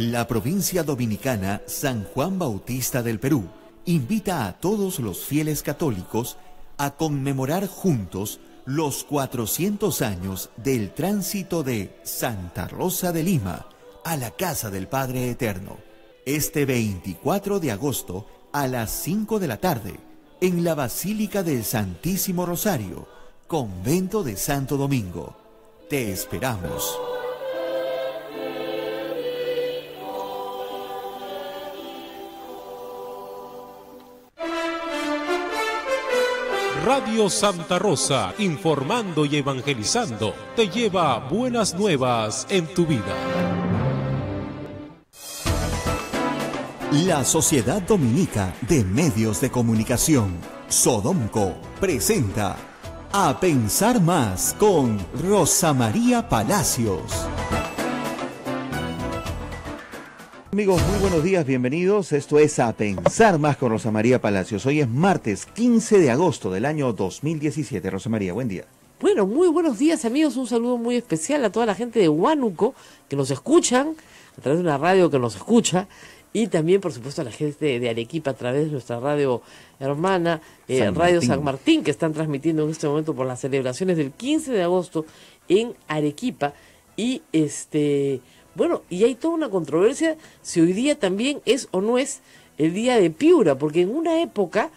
La provincia dominicana San Juan Bautista del Perú invita a todos los fieles católicos a conmemorar juntos los 400 años del tránsito de Santa Rosa de Lima a la Casa del Padre Eterno, este 24 de agosto a las 5 de la tarde, en la Basílica del Santísimo Rosario, Convento de Santo Domingo. Te esperamos. Radio Santa Rosa, informando y evangelizando, te lleva buenas nuevas en tu vida. La Sociedad Dominica de Medios de Comunicación, Sodomco, presenta A Pensar Más con Rosa María Palacios. Amigos, muy buenos días, bienvenidos. Esto es A Pensar Más con Rosa María Palacios. Hoy es martes 15 de agosto del año 2017. Rosa María, buen día. Bueno, muy buenos días, amigos. Un saludo muy especial a toda la gente de Huánuco que nos escuchan, a través de una radio que nos escucha. Y también, por supuesto, a la gente de Arequipa a través de nuestra radio hermana, Radio San Martín, que están transmitiendo en este momento por las celebraciones del 15 de agosto en Arequipa. Y, bueno, y hay toda una controversia si hoy día también es o no es el día de Piura, porque en una época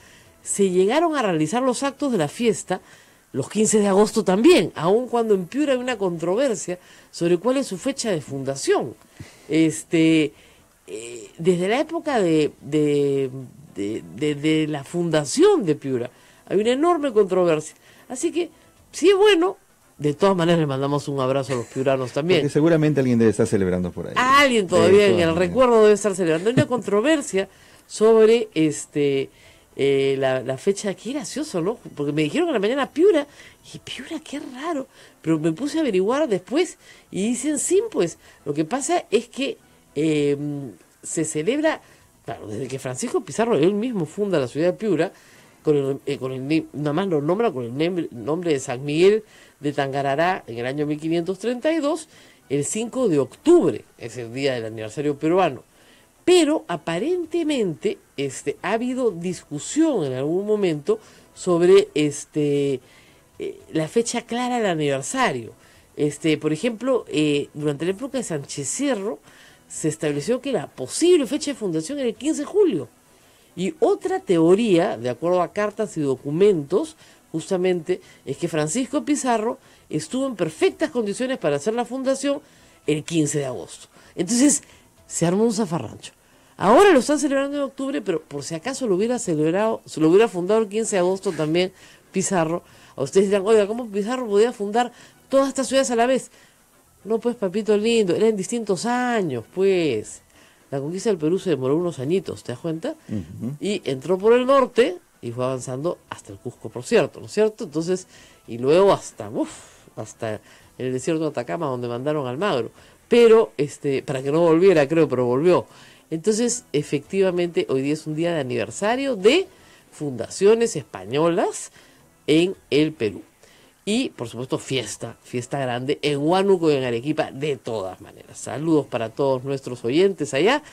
se llegaron a realizar los actos de la fiesta los 15 de agosto también, aun cuando en Piura hay una controversia sobre cuál es su fecha de fundación. Desde la época de la fundación de Piura hay una enorme controversia, así que si es bueno, de todas maneras le mandamos un abrazo a los piuranos también, porque seguramente alguien debe estar celebrando por ahí, alguien todavía en el recuerdo debe estar celebrando. Hay una controversia sobre la fecha. Aquí gracioso, ¿no? Porque me dijeron que la mañana Piura, y Piura, qué raro, pero me puse a averiguar después y dicen sí, pues lo que pasa es que se celebra, claro, desde que Francisco Pizarro él mismo funda la ciudad de Piura, nada más lo nombra con el nombre de San Miguel de Tangarará en el año 1532, el 5 de octubre es el día del aniversario peruano. Pero aparentemente ha habido discusión en algún momento sobre la fecha clara del aniversario. Por ejemplo, durante la época de Sánchez Cerro, se estableció que la posible fecha de fundación era el 15 de julio. Y otra teoría, de acuerdo a cartas y documentos, justamente, es que Francisco Pizarro estuvo en perfectas condiciones para hacer la fundación el 15 de agosto. Entonces, se armó un zafarrancho. Ahora lo están celebrando en octubre, pero por si acaso lo hubiera celebrado, se lo hubiera fundado el 15 de agosto también Pizarro. A ustedes dirán, oiga, ¿cómo Pizarro podía fundar todas estas ciudades a la vez? No, pues, papito lindo, eran distintos años, pues. La conquista del Perú se demoró unos añitos, ¿te das cuenta? Y entró por el norte y fue avanzando hasta el Cusco, por cierto, ¿no es cierto? Entonces, y luego hasta el desierto de Atacama, donde mandaron a Almagro. Pero, para que no volviera, creo, pero volvió. Entonces, efectivamente, hoy día es un día de aniversario de fundaciones españolas en el Perú. Y, por supuesto, fiesta grande en Huánuco y en Arequipa, de todas maneras. Saludos para todos nuestros oyentes allá.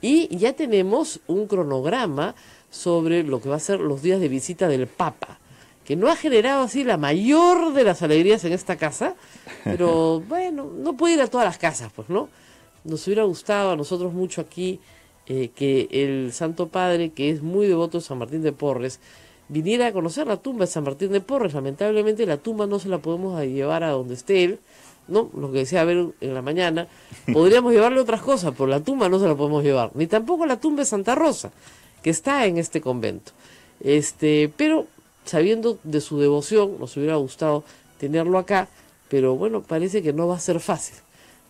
Y ya tenemos un cronograma sobre lo que va a ser los días de visita del Papa, que no ha generado así la mayor de las alegrías en esta casa, pero bueno, no puede ir a todas las casas, pues, ¿no? Nos hubiera gustado a nosotros mucho aquí que el Santo Padre, que es muy devoto de San Martín de Porres, viniera a conocer la tumba de San Martín de Porres. Lamentablemente la tumba no se la podemos llevar a donde esté él, ¿no? Lo que decía Abel en la mañana, podríamos llevarle otras cosas, pero la tumba no se la podemos llevar, ni tampoco la tumba de Santa Rosa, que está en este convento. Pero sabiendo de su devoción, nos hubiera gustado tenerlo acá, pero bueno, parece que no va a ser fácil,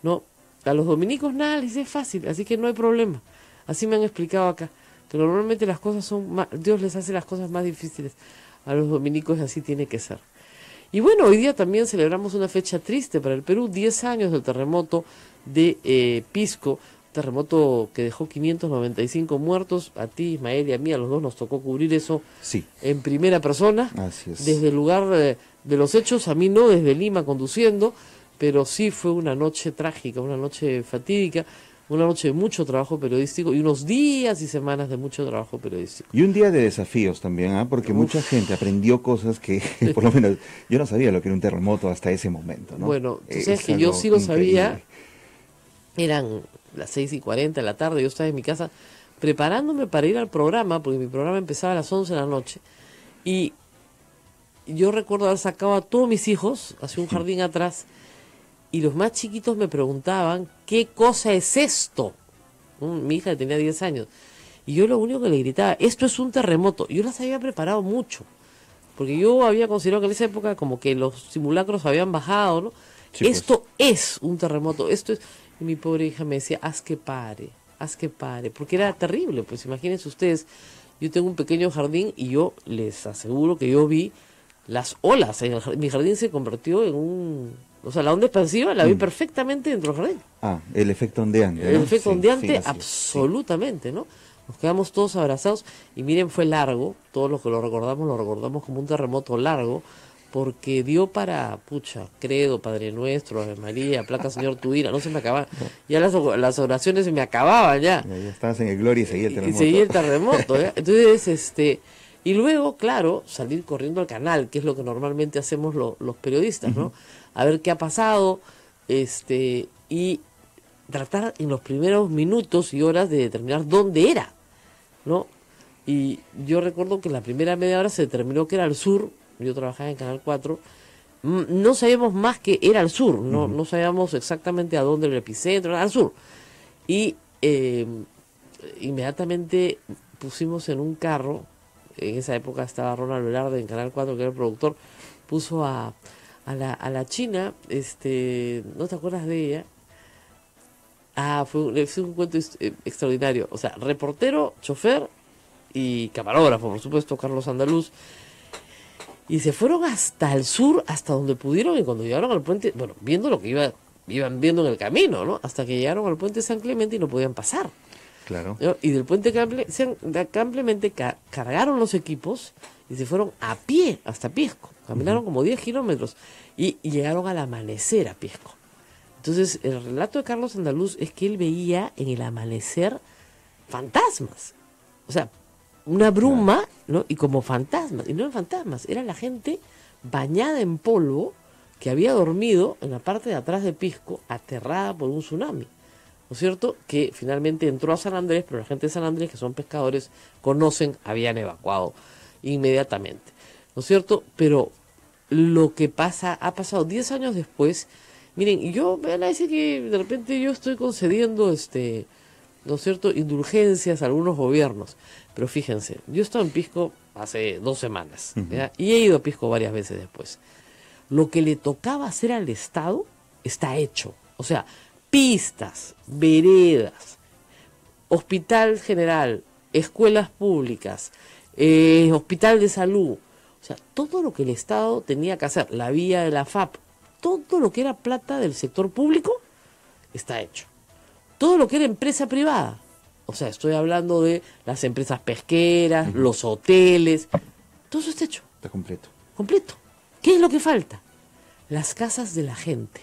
¿no? A los dominicos nada les es fácil, así que no hay problema. Así me han explicado acá. Pero normalmente las cosas son más, Dios les hace las cosas más difíciles a los dominicos, así tiene que ser. Y bueno, hoy día también celebramos una fecha triste para el Perú, 10 años del terremoto de Pisco, terremoto que dejó 595 muertos. A ti, Ismael, y a mí, a los dos nos tocó cubrir eso, sí, en primera persona. Así es. Desde el lugar de los hechos, a mí no, desde Lima conduciendo, pero sí fue una noche trágica, una noche fatídica. una noche de mucho trabajo periodístico y unos días y semanas de mucho trabajo periodístico. Y un día de desafíos también, ¿eh? Porque mucha gente aprendió cosas que, por lo menos, yo no sabía lo que era un terremoto hasta ese momento, ¿no? Bueno, tú sabes que yo sí lo sabía, eran las 6:40 de la tarde, yo estaba en mi casa preparándome para ir al programa, porque mi programa empezaba a las 11 de la noche, y yo recuerdo haber sacado a todos mis hijos hacia un jardín atrás, y los más chiquitos me preguntaban, ¿qué cosa es esto? Mi hija tenía 10 años. Y yo lo único que le gritaba, esto es un terremoto. Yo las había preparado mucho. Porque yo había considerado que en esa época como que los simulacros habían bajado, ¿no? Sí, pues. Esto es un terremoto. Esto es... Y mi pobre hija me decía, haz que pare. Porque era terrible, pues imagínense ustedes. Yo tengo un pequeño jardín y yo les aseguro que yo vi las olas. Mi jardín se convirtió en un... O sea, la onda expansiva la vi perfectamente dentro del jardín. Ah, el efecto ondeante, ¿no? El efecto ondeante, sí, absolutamente, ¿no? Nos quedamos todos abrazados y miren, fue largo. Todos los que lo recordamos como un terremoto largo, porque dio para, pucha, credo, Padre Nuestro, Ave María, placa Señor tu ira, no se me acababa. Ya las oraciones se me acababan ya. Ya estabas en el gloria y seguía el terremoto. Y seguía el terremoto, ¿ya? Entonces, y luego, claro, salir corriendo al canal, que es lo que normalmente hacemos los periodistas, ¿no? A ver qué ha pasado, y tratar en los primeros minutos y horas de determinar dónde era, ¿no? Y yo recuerdo que la primera media hora se determinó que era al sur, yo trabajaba en Canal 4, no sabíamos más que era al sur, ¿no? No sabíamos exactamente a dónde era el epicentro, era al sur. Y inmediatamente pusimos en un carro, en esa época estaba Ronald Velarde en Canal 4, que era el productor, puso a la china, ¿no te acuerdas de ella? Ah, fue un cuento extraordinario. O sea, reportero, chofer y camarógrafo, por supuesto, Carlos Andaluz. Y se fueron hasta el sur, hasta donde pudieron, y cuando llegaron al puente, bueno, viendo lo que iban viendo en el camino, ¿no? Hasta que llegaron al puente San Clemente y no podían pasar. Claro. ¿No? Y del puente San Clemente cargaron los equipos y se fueron a pie hasta Pisco. Caminaron como 10 kilómetros y llegaron al amanecer a Pisco. Entonces, el relato de Carlos Andaluz es que él veía en el amanecer fantasmas. O sea, una bruma, ¿no? Y como fantasmas. Y no eran fantasmas, era la gente bañada en polvo que había dormido en la parte de atrás de Pisco, aterrada por un tsunami. ¿No es cierto? Que finalmente entró a San Andrés, pero la gente de San Andrés, que son pescadores, conocen, habían evacuado inmediatamente. ¿No es cierto? Pero lo que pasa, ha pasado 10 años después. Miren, yo me van a decir que de repente yo estoy concediendo, ¿no es cierto?, indulgencias a algunos gobiernos. Pero fíjense, yo he estado en Pisco hace 2 semanas, ¿ya? Y he ido a Pisco varias veces después. Lo que le tocaba hacer al Estado está hecho. O sea, pistas, veredas, hospital general, escuelas públicas, hospital de salud. O sea, todo lo que el Estado tenía que hacer, la vía de la FAP, todo lo que era plata del sector público, está hecho. Todo lo que era empresa privada, o sea, estoy hablando de las empresas pesqueras, los hoteles, todo eso está hecho. Está completo. Completo. ¿Qué es lo que falta? Las casas de la gente.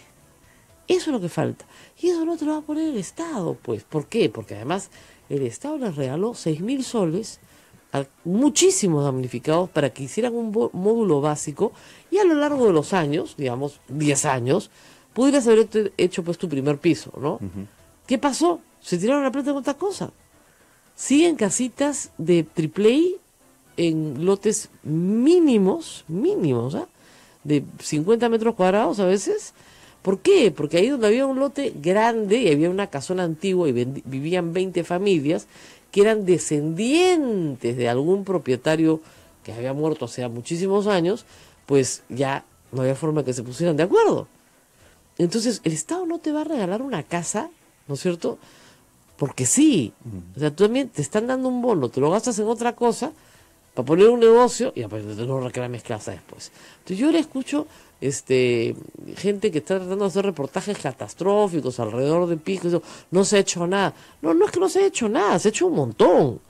Eso es lo que falta. Y eso no te lo va a poner el Estado, pues. ¿Por qué? Porque además el Estado les regaló 6.000 soles... a muchísimos damnificados para que hicieran un módulo básico y a lo largo de los años, digamos 10 años, pudieras haber hecho pues tu primer piso, ¿no? ¿Qué pasó? Se tiraron la plata con otra cosa. Siguen casitas de triple A en lotes mínimos, ¿ah? De 50 metros cuadrados a veces. ¿Por qué? Porque ahí donde había un lote grande y había una casona antigua y vivían 20 familias que eran descendientes de algún propietario que había muerto hace muchísimos años, pues ya no había forma que se pusieran de acuerdo. Entonces, el Estado no te va a regalar una casa, ¿no es cierto? Porque sí. O sea, tú también te están dando un bono, te lo gastas en otra cosa para poner un negocio y aparte te lo reclames casa después. Entonces, yo le escucho gente que está tratando de hacer reportajes catastróficos alrededor de Pisco, no se ha hecho nada. No, no es que no se ha hecho nada, se ha hecho un montón.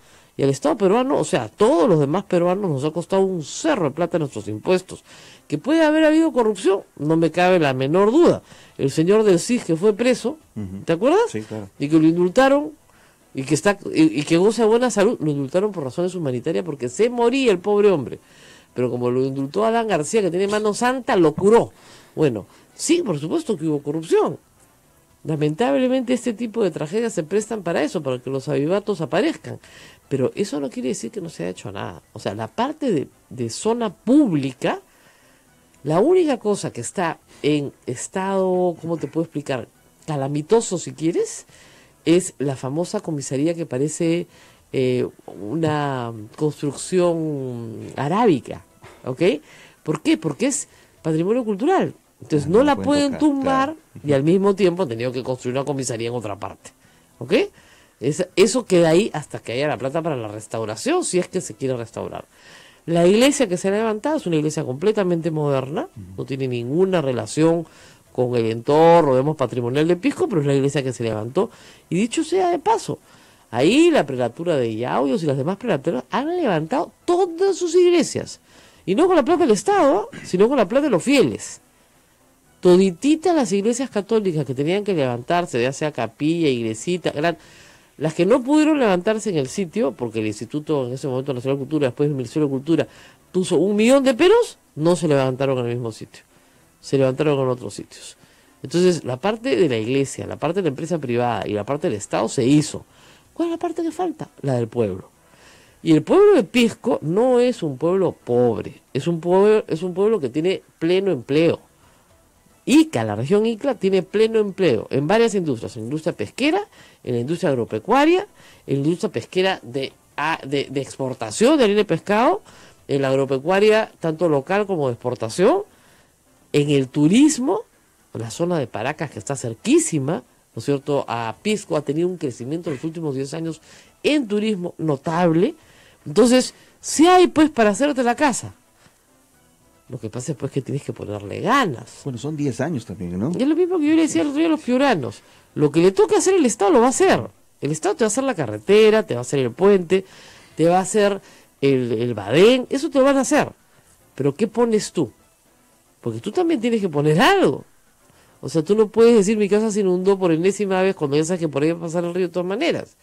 Y al Estado peruano, o sea, a todos los demás peruanos nos ha costado un cerro de plata nuestros impuestos. ¿Que puede haber habido corrupción? No me cabe la menor duda. El señor del CIS que fue preso, ¿te acuerdas? Sí, claro. Y que lo indultaron y que está y que goza de buena salud, lo indultaron por razones humanitarias porque se moría el pobre hombre. Pero como lo indultó Alan García, que tiene mano santa, lo curó. Bueno, sí, por supuesto que hubo corrupción. Lamentablemente este tipo de tragedias se prestan para eso, para que los avivatos aparezcan. Pero eso no quiere decir que no se haya hecho nada. O sea, la parte de zona pública, la única cosa que está en estado, ¿cómo te puedo explicar? Calamitoso, si quieres, es la famosa comisaría que parece una construcción arábica, ¿ok? ¿Por qué? Porque es patrimonio cultural. Entonces no la pueden tumbar y al mismo tiempo han tenido que construir una comisaría en otra parte, ¿ok? Eso queda ahí hasta que haya la plata para la restauración, si es que se quiere restaurar. La iglesia que se ha levantado es una iglesia completamente moderna, no tiene ninguna relación con el entorno, vemos, patrimonial de Pisco, pero es la iglesia que se levantó. Y dicho sea de paso, ahí la prelatura de Yauyos y las demás prelaturas han levantado todas sus iglesias. Y no con la plata del Estado, sino con la plata de los fieles. Todititas las iglesias católicas que tenían que levantarse, ya sea capilla, iglesita, gran... Las que no pudieron levantarse en el sitio, porque el Instituto en ese momento Nacional de Cultura, después el Ministerio de Cultura, puso 1 millón de peros, no se levantaron en el mismo sitio. Se levantaron en otros sitios. Entonces, la parte de la iglesia, la parte de la empresa privada y la parte del Estado se hizo. ¿Cuál es la parte que falta? La del pueblo. Y el pueblo de Pisco no es un pueblo pobre, es un pueblo que tiene pleno empleo. ICA, la región ICA, tiene pleno empleo en varias industrias, en la industria pesquera, en la industria agropecuaria, en la industria pesquera de exportación de harina de pescado, en la agropecuaria tanto local como de exportación, en el turismo, en la zona de Paracas que está cerquísima, ¿no es cierto? A Pisco ha tenido un crecimiento en los últimos 10 años en turismo notable. Entonces, si hay pues para hacerte la casa. Lo que pasa es pues que tienes que ponerle ganas. Bueno, son 10 años también, ¿no? Y es lo mismo que yo le decía el otro día a los piuranos. Lo que le toca hacer el Estado lo va a hacer. El Estado te va a hacer la carretera, te va a hacer el puente, te va a hacer el badén, eso te lo van a hacer. Pero ¿qué pones tú? Porque tú también tienes que poner algo. O sea, tú no puedes decir mi casa se inundó por enésima vez cuando ya sabes que por ahí va a pasar el río de todas maneras.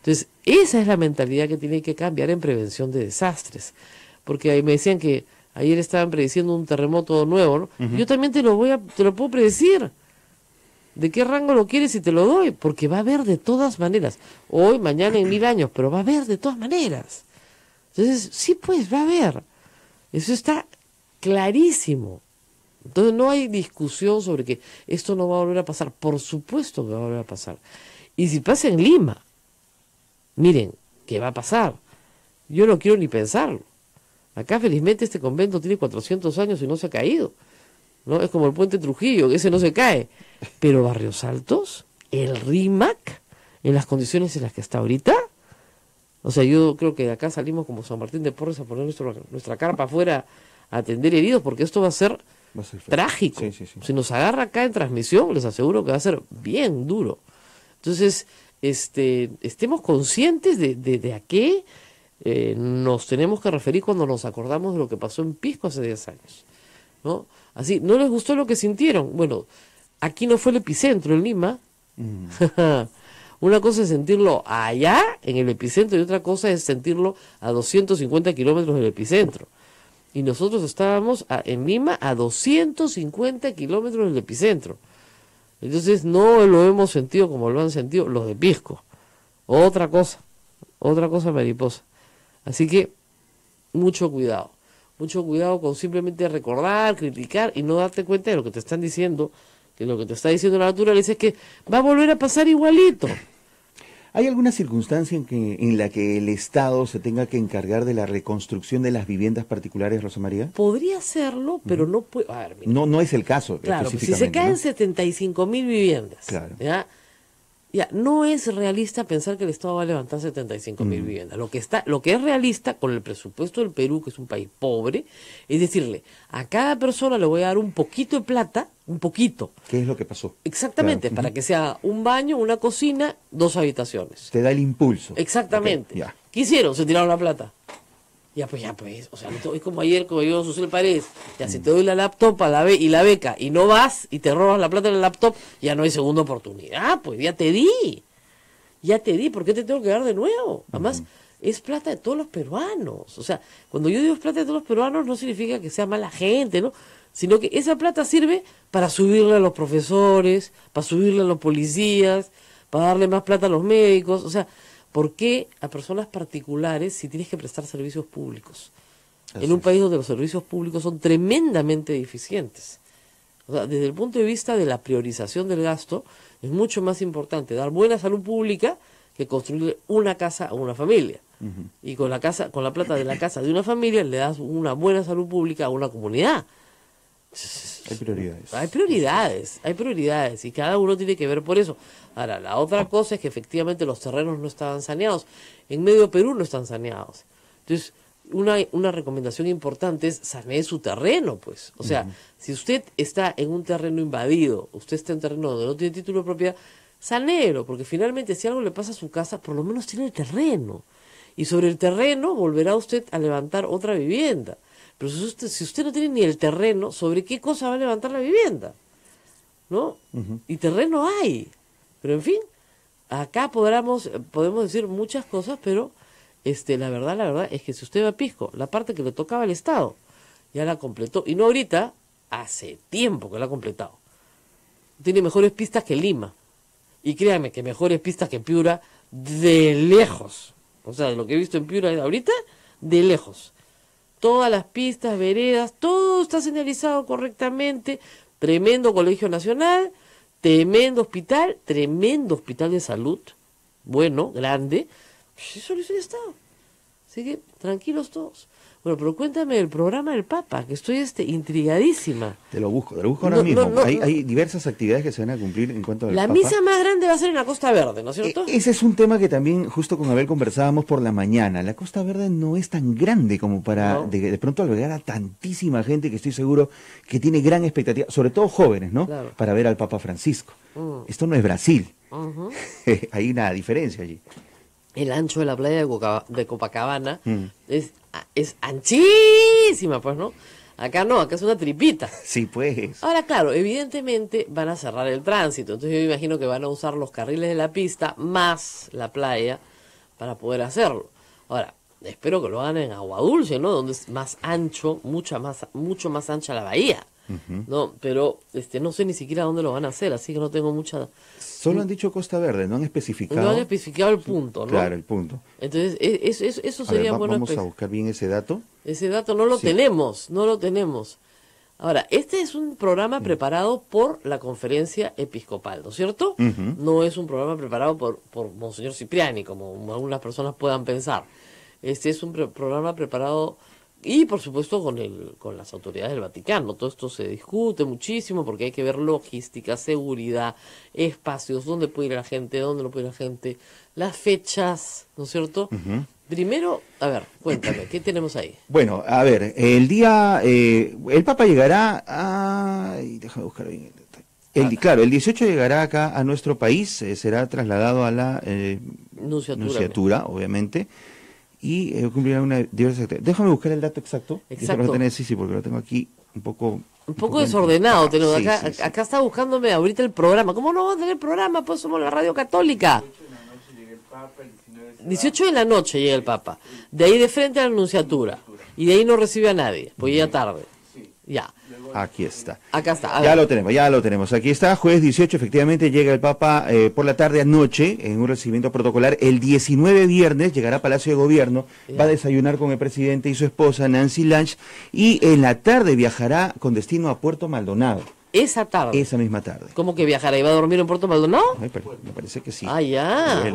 Entonces, esa es la mentalidad que tiene que cambiar en prevención de desastres. Porque ahí me decían que ayer estaban prediciendo un terremoto nuevo, ¿no? Yo también te lo puedo predecir. ¿De qué rango lo quieres y te lo doy? Porque va a haber de todas maneras. Hoy, mañana, en 1000 años, pero va a haber de todas maneras. Entonces, sí pues, va a haber. Eso está clarísimo. Entonces no hay discusión sobre que esto no va a volver a pasar. Por supuesto que va a volver a pasar. Y si pasa en Lima, miren, ¿qué va a pasar? Yo no quiero ni pensarlo. Acá felizmente este convento tiene 400 años y no se ha caído, ¿no? Es como el puente Trujillo, que ese no se cae. Pero Barrios Altos, el RIMAC, en las condiciones en las que está ahorita, o sea, yo creo que de acá salimos como San Martín de Porres a poner nuestra carpa afuera a atender heridos, porque esto va a ser trágico. Sí, sí, sí. Si nos agarra acá en transmisión, les aseguro que va a ser bien duro. Entonces, estemos conscientes de a qué nos tenemos que referir cuando nos acordamos de lo que pasó en Pisco hace 10 años, ¿no? Así, ¿no les gustó lo que sintieron? Bueno, aquí no fue el epicentro, en Lima. Una cosa es sentirlo allá, en el epicentro, y otra cosa es sentirlo a 250 kilómetros del epicentro. Y nosotros estábamos en Lima a 250 kilómetros del epicentro. Entonces no lo hemos sentido como lo han sentido los de Pisco. Otra cosa mariposa. Así que mucho cuidado con simplemente recordar, criticar y no darte cuenta de lo que te están diciendo, que lo que te está diciendo la naturaleza es que va a volver a pasar igualito. ¿Hay alguna circunstancia en la que el Estado se tenga que encargar de la reconstrucción de las viviendas particulares, Rosa María? Podría hacerlo, pero no puede... A ver, mira. No es el caso. Claro, específicamente, si se caen, ¿no? 75.000 viviendas, claro. Ya, no es realista pensar que el Estado va a levantar 75.000 viviendas. Lo que es realista con el presupuesto del Perú, que es un país pobre, es decirle, a cada persona le voy a dar un poquito de plata, un poquito. ¿Qué es lo que pasó? Exactamente, claro. Para que sea un baño, una cocina, 2 habitaciones. Te da el impulso. Exactamente. Okay, ya. ¿Qué hicieron? Se tiraron la plata. Ya pues, o sea, es como ayer, como yo, Susel Paredes, ya si te doy la laptop a la beca y no vas y te robas la plata de la laptop, ya no hay segunda oportunidad, pues ya te di, ¿por qué te tengo que dar de nuevo? Además, es plata de todos los peruanos, o sea, cuando yo digo es plata de todos los peruanos no significa que sea mala gente, ¿no? Sino que esa plata sirve para subirle a los profesores, para subirle a los policías, para darle más plata a los médicos, o sea, ¿por qué a personas particulares si tienes que prestar servicios públicos? Así en un país donde los servicios públicos son tremendamente deficientes. O sea, desde el punto de vista de la priorización del gasto, es mucho más importante dar buena salud pública que construir una casa a una familia. Uh-huh. Y con la casa, con la plata de la casa de una familia le das una buena salud pública a una comunidad. Hay prioridades. Hay prioridades y cada uno tiene que ver por eso. Ahora, la otra cosa es que efectivamente los terrenos no estaban saneados. En medio Perú no están saneados. Entonces, una recomendación importante es sanear su terreno, pues. O sea, si usted está en un terreno invadido, usted está en un terreno donde no tiene título de propiedad, sanéelo, porque finalmente si algo le pasa a su casa, por lo menos tiene el terreno. Y sobre el terreno volverá usted a levantar otra vivienda. Pero si usted no tiene ni el terreno, ¿sobre qué cosa va a levantar la vivienda? ¿No? Uh-huh. Y terreno hay. Pero en fin, acá podemos decir muchas cosas, pero la verdad es que si usted va a Pisco, la parte que le tocaba al Estado, ya la completó. Y no ahorita, hace tiempo que la ha completado. Tiene mejores pistas que Lima. Y créanme que mejores pistas que Piura, de lejos. O sea, de lo que he visto en Piura ahorita, de lejos. Todas las pistas, veredas, todo está señalizado correctamente. Tremendo colegio nacional, tremendo hospital de salud, bueno, grande. Eso lo hizo el Estado. Así que tranquilos todos. Bueno, pero cuéntame el programa del Papa, que estoy intrigadísima. Te lo busco ahora mismo. Hay diversas actividades que se van a cumplir en cuanto al Papa. La misa más grande va a ser en la Costa Verde, ¿no es cierto? Ese es un tema que también justo con Abel conversábamos por la mañana. La Costa Verde no es tan grande como para de pronto albergar a tantísima gente que estoy seguro que tiene gran expectativa, sobre todo jóvenes, ¿no? Claro. Para ver al Papa Francisco. Esto no es Brasil. Uh-huh. Hay una diferencia allí. El ancho de la playa de Copacabana es anchísima, pues, ¿no? Acá no, acá es una tripita. Sí, pues. Ahora, claro, evidentemente van a cerrar el tránsito. Entonces yo imagino que van a usar los carriles de la pista más la playa para poder hacerlo. Ahora, espero que lo hagan en Agua Dulce, ¿no? Donde es más ancho, mucho más ancha la bahía. Uh-huh. No, pero no sé ni siquiera dónde lo van a hacer, así que no tengo mucha... Solo han dicho Costa Verde, no han especificado... No han especificado el punto, ¿no? Claro, el punto. Entonces, eso sería bueno... Vamos a buscar bien ese dato. Ese dato no lo tenemos. Ahora, este es un programa preparado por la Conferencia Episcopal, ¿no es cierto? Uh-huh. No es un programa preparado por Monseñor Cipriani, como algunas personas puedan pensar. Este es un programa preparado... Y, por supuesto, con las autoridades del Vaticano. Todo esto se discute muchísimo porque hay que ver logística, seguridad, espacios, dónde puede ir la gente, dónde no puede ir la gente, las fechas, ¿no es cierto? Uh-huh. Primero, a ver, cuéntame, ¿qué tenemos ahí? Bueno, a ver, el Papa llegará a... Déjame buscar bien el detalle. El 18 llegará acá a nuestro país, será trasladado a la Nunciatura, obviamente. Y cumplirá una diversa actividad. Déjame buscar el dato exacto. Sí, porque lo tengo aquí un poco desordenado. Acá está buscándome ahorita el programa. ¿Cómo no vamos a tener programa? Pues somos la radio católica. 18 de la noche llega el Papa. De ahí de frente a la Nunciatura. Y de ahí no recibe a nadie, pues llega tarde. Ya. Aquí está. Acá está. Ya lo tenemos. Aquí está, jueves 18, efectivamente, llega el Papa por la tarde a noche en un recibimiento protocolar. El 19 viernes llegará a Palacio de Gobierno, va a desayunar con el presidente y su esposa, Nancy Lange, y en la tarde viajará con destino a Puerto Maldonado. Esa misma tarde. ¿Cómo que viajará? ¿Iba a dormir en Puerto Maldonado? Me parece que sí. Ah, ya.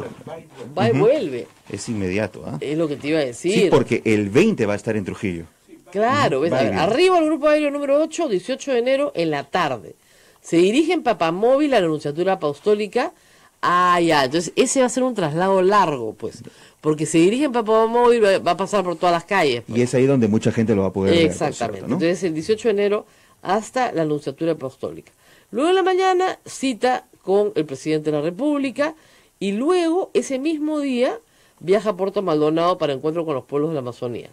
Va y vuelve. Es inmediato, ¿ah? Es lo que te iba a decir. Sí, porque el 20 va a estar en Trujillo. Claro, ves, arriba el grupo aéreo número 8, 18 de enero, en la tarde. Se dirigen Papamóvil a la Nunciatura Apostólica. Ah, ya, entonces ese va a ser un traslado largo, pues. Porque se dirigen Papamóvil, va a pasar por todas las calles. Pues. Y es ahí donde mucha gente lo va a poder ver. Exactamente, ¿no? Entonces el 18 de enero hasta la Nunciatura Apostólica. Luego en la mañana, cita con el presidente de la República. Y luego, ese mismo día, viaja a Puerto Maldonado para encuentro con los pueblos de la Amazonía.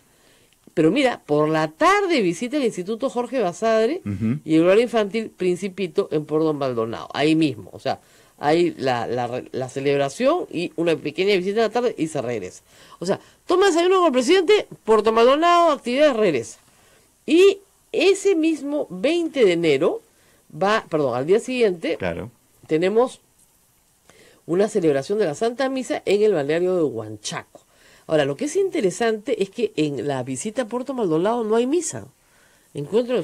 Pero mira, por la tarde visita el Instituto Jorge Basadre y el horario infantil Principito en Puerto Maldonado, ahí mismo. O sea, hay la celebración y una pequeña visita en la tarde y se regresa. O sea, toma desayuno con el presidente, Puerto Maldonado, actividades, regresa. Y ese mismo 20 de enero, al día siguiente, claro, tenemos una celebración de la Santa Misa en el balneario de Huanchaco. Ahora, lo que es interesante es que en la visita a Puerto Maldonado no hay misa.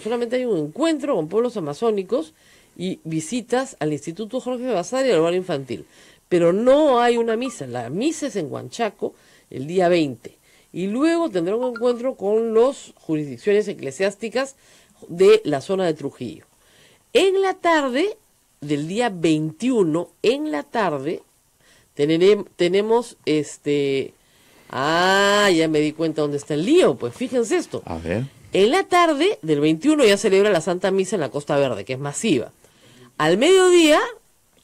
Solamente hay un encuentro con pueblos amazónicos y visitas al Instituto Jorge Basadre y al hogar infantil. Pero no hay una misa. La misa es en Huanchaco el día 20. Y luego tendrá un encuentro con las jurisdicciones eclesiásticas de la zona de Trujillo. En la tarde del día 21, tenemos ya me di cuenta dónde está el lío, pues fíjense esto. A ver. En la tarde del 21 ya celebra la Santa Misa en la Costa Verde, que es masiva. Al mediodía,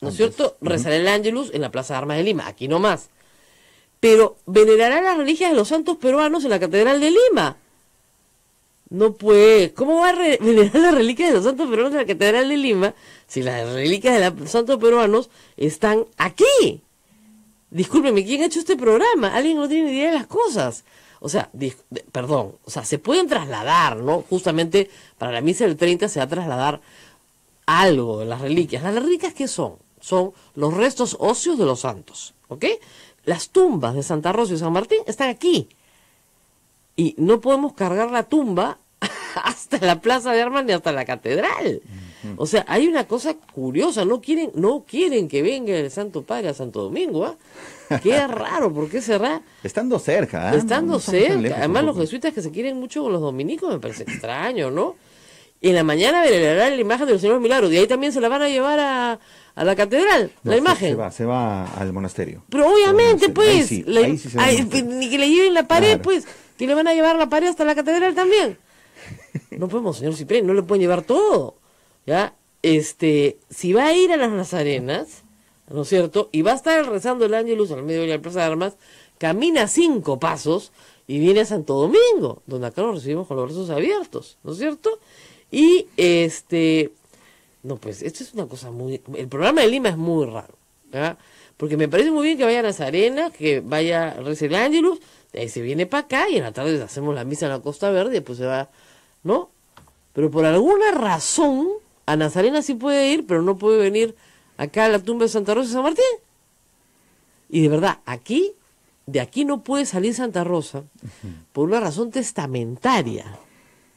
¿no es cierto?, rezará el Ángelus en la Plaza de Armas de Lima, aquí nomás. Pero venerará las reliquias de los santos peruanos en la Catedral de Lima. No pues, ¿cómo va a venerar las reliquias de los santos peruanos en la Catedral de Lima si las reliquias de los santos peruanos están aquí? Discúlpeme, ¿quién ha hecho este programa? Alguien no tiene idea de las cosas. O sea, se pueden trasladar, ¿no? Justamente para la misa del 30 se va a trasladar algo de las reliquias. ¿Las reliquias qué son? Son los restos óseos de los santos, ¿ok? Las tumbas de Santa Rosa y San Martín están aquí. Y no podemos cargar la tumba hasta la Plaza de Armas ni hasta la catedral. O sea, hay una cosa curiosa, no quieren que venga el Santo Padre a Santo Domingo, Qué raro, ¿por qué será? Estando cerca, Estando cerca. Lejos, además los jesuitas que se quieren mucho con los dominicos, me parece extraño, ¿no? Y en la mañana venerarán la imagen del Señor Milagro, y ahí también se la van a llevar a la catedral, no, la imagen. Se va al monasterio. Pero obviamente, pues, ni que le lleven la pared, pues, y le van a llevar la pared hasta la catedral también. No podemos, señor Ciprián, no le pueden llevar todo. ¿Ya? Si va a ir a las Nazarenas, ¿no es cierto?, y va a estar rezando el Ángelus al medio de la Plaza de Armas, camina 5 pasos y viene a Santo Domingo, donde acá lo recibimos con los brazos abiertos, ¿no es cierto? Y no, pues, esto es una cosa muy... El programa de Lima es muy raro, ¿ya? Porque me parece muy bien que vaya a Nazarenas, que vaya a rezar el Ángelus, ahí se viene para acá y en la tarde hacemos la misa en la Costa Verde y después se va, ¿no? Pero por alguna razón a Nazarenas sí puede ir, pero no puede venir acá a la tumba de Santa Rosa y San Martín. Y de verdad, de aquí no puede salir Santa Rosa por una razón testamentaria.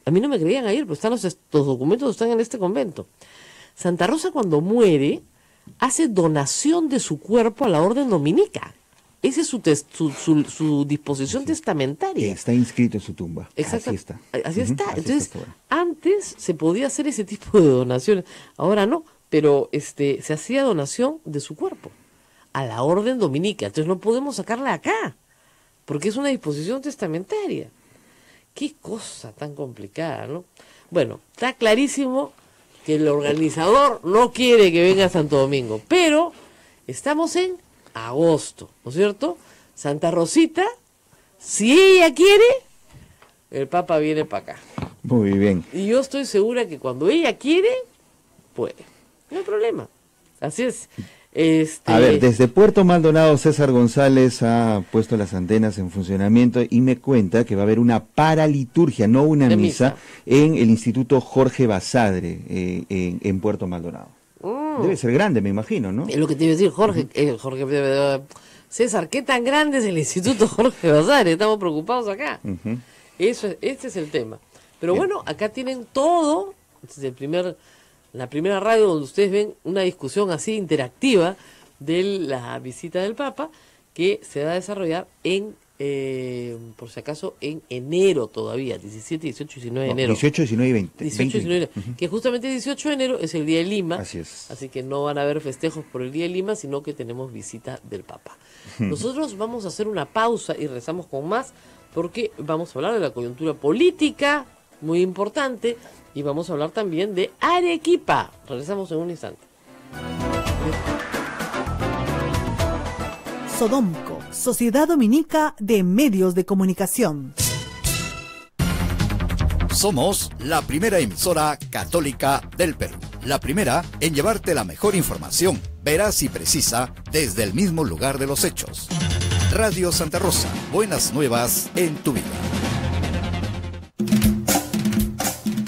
A mí no me creían ayer, pero están los documentos están en este convento. Santa Rosa, cuando muere, hace donación de su cuerpo a la orden dominica. Esa es su disposición testamentaria. Está inscrito en su tumba. Exacto. Así está. Entonces, antes se podía hacer ese tipo de donaciones. Ahora no, pero se hacía donación de su cuerpo a la orden dominica. Entonces no podemos sacarla acá, porque es una disposición testamentaria. Qué cosa tan complicada, ¿no? Bueno, está clarísimo que el organizador no quiere que venga a Santo Domingo, pero estamos en agosto, ¿no es cierto? Santa Rosita, si ella quiere, el Papa viene para acá. Muy bien. Y yo estoy segura que cuando ella quiere, puede. No hay problema. Así es. A ver, desde Puerto Maldonado, César González ha puesto las antenas en funcionamiento y me cuenta que va a haber una paraliturgia, no una misa, en el Instituto Jorge Basadre, en Puerto Maldonado. Debe ser grande, me imagino, ¿no? Es lo que te iba a decir, César, ¿qué tan grande es el Instituto Jorge Basadre? Estamos preocupados acá. Este es el tema. Pero bueno, acá tienen todo. Este es la primera radio donde ustedes ven una discusión así interactiva de la visita del Papa, que se va a desarrollar en... por si acaso en enero todavía, 17, 18, 19 de enero. 18, 19 y 20. 18, 19, que justamente el 18 de enero es el Día de Lima. Así es. Así que no van a haber festejos por el Día de Lima, sino que tenemos visita del Papa. Nosotros vamos a hacer una pausa y rezamos con más, porque vamos a hablar de la coyuntura política, muy importante, y vamos a hablar también de Arequipa. Regresamos en un instante. Sodomco. Sociedad Dominica de Medios de Comunicación. Somos la primera emisora católica del Perú. La primera en llevarte la mejor información, veraz y precisa, desde el mismo lugar de los hechos. Radio Santa Rosa, buenas nuevas en tu vida.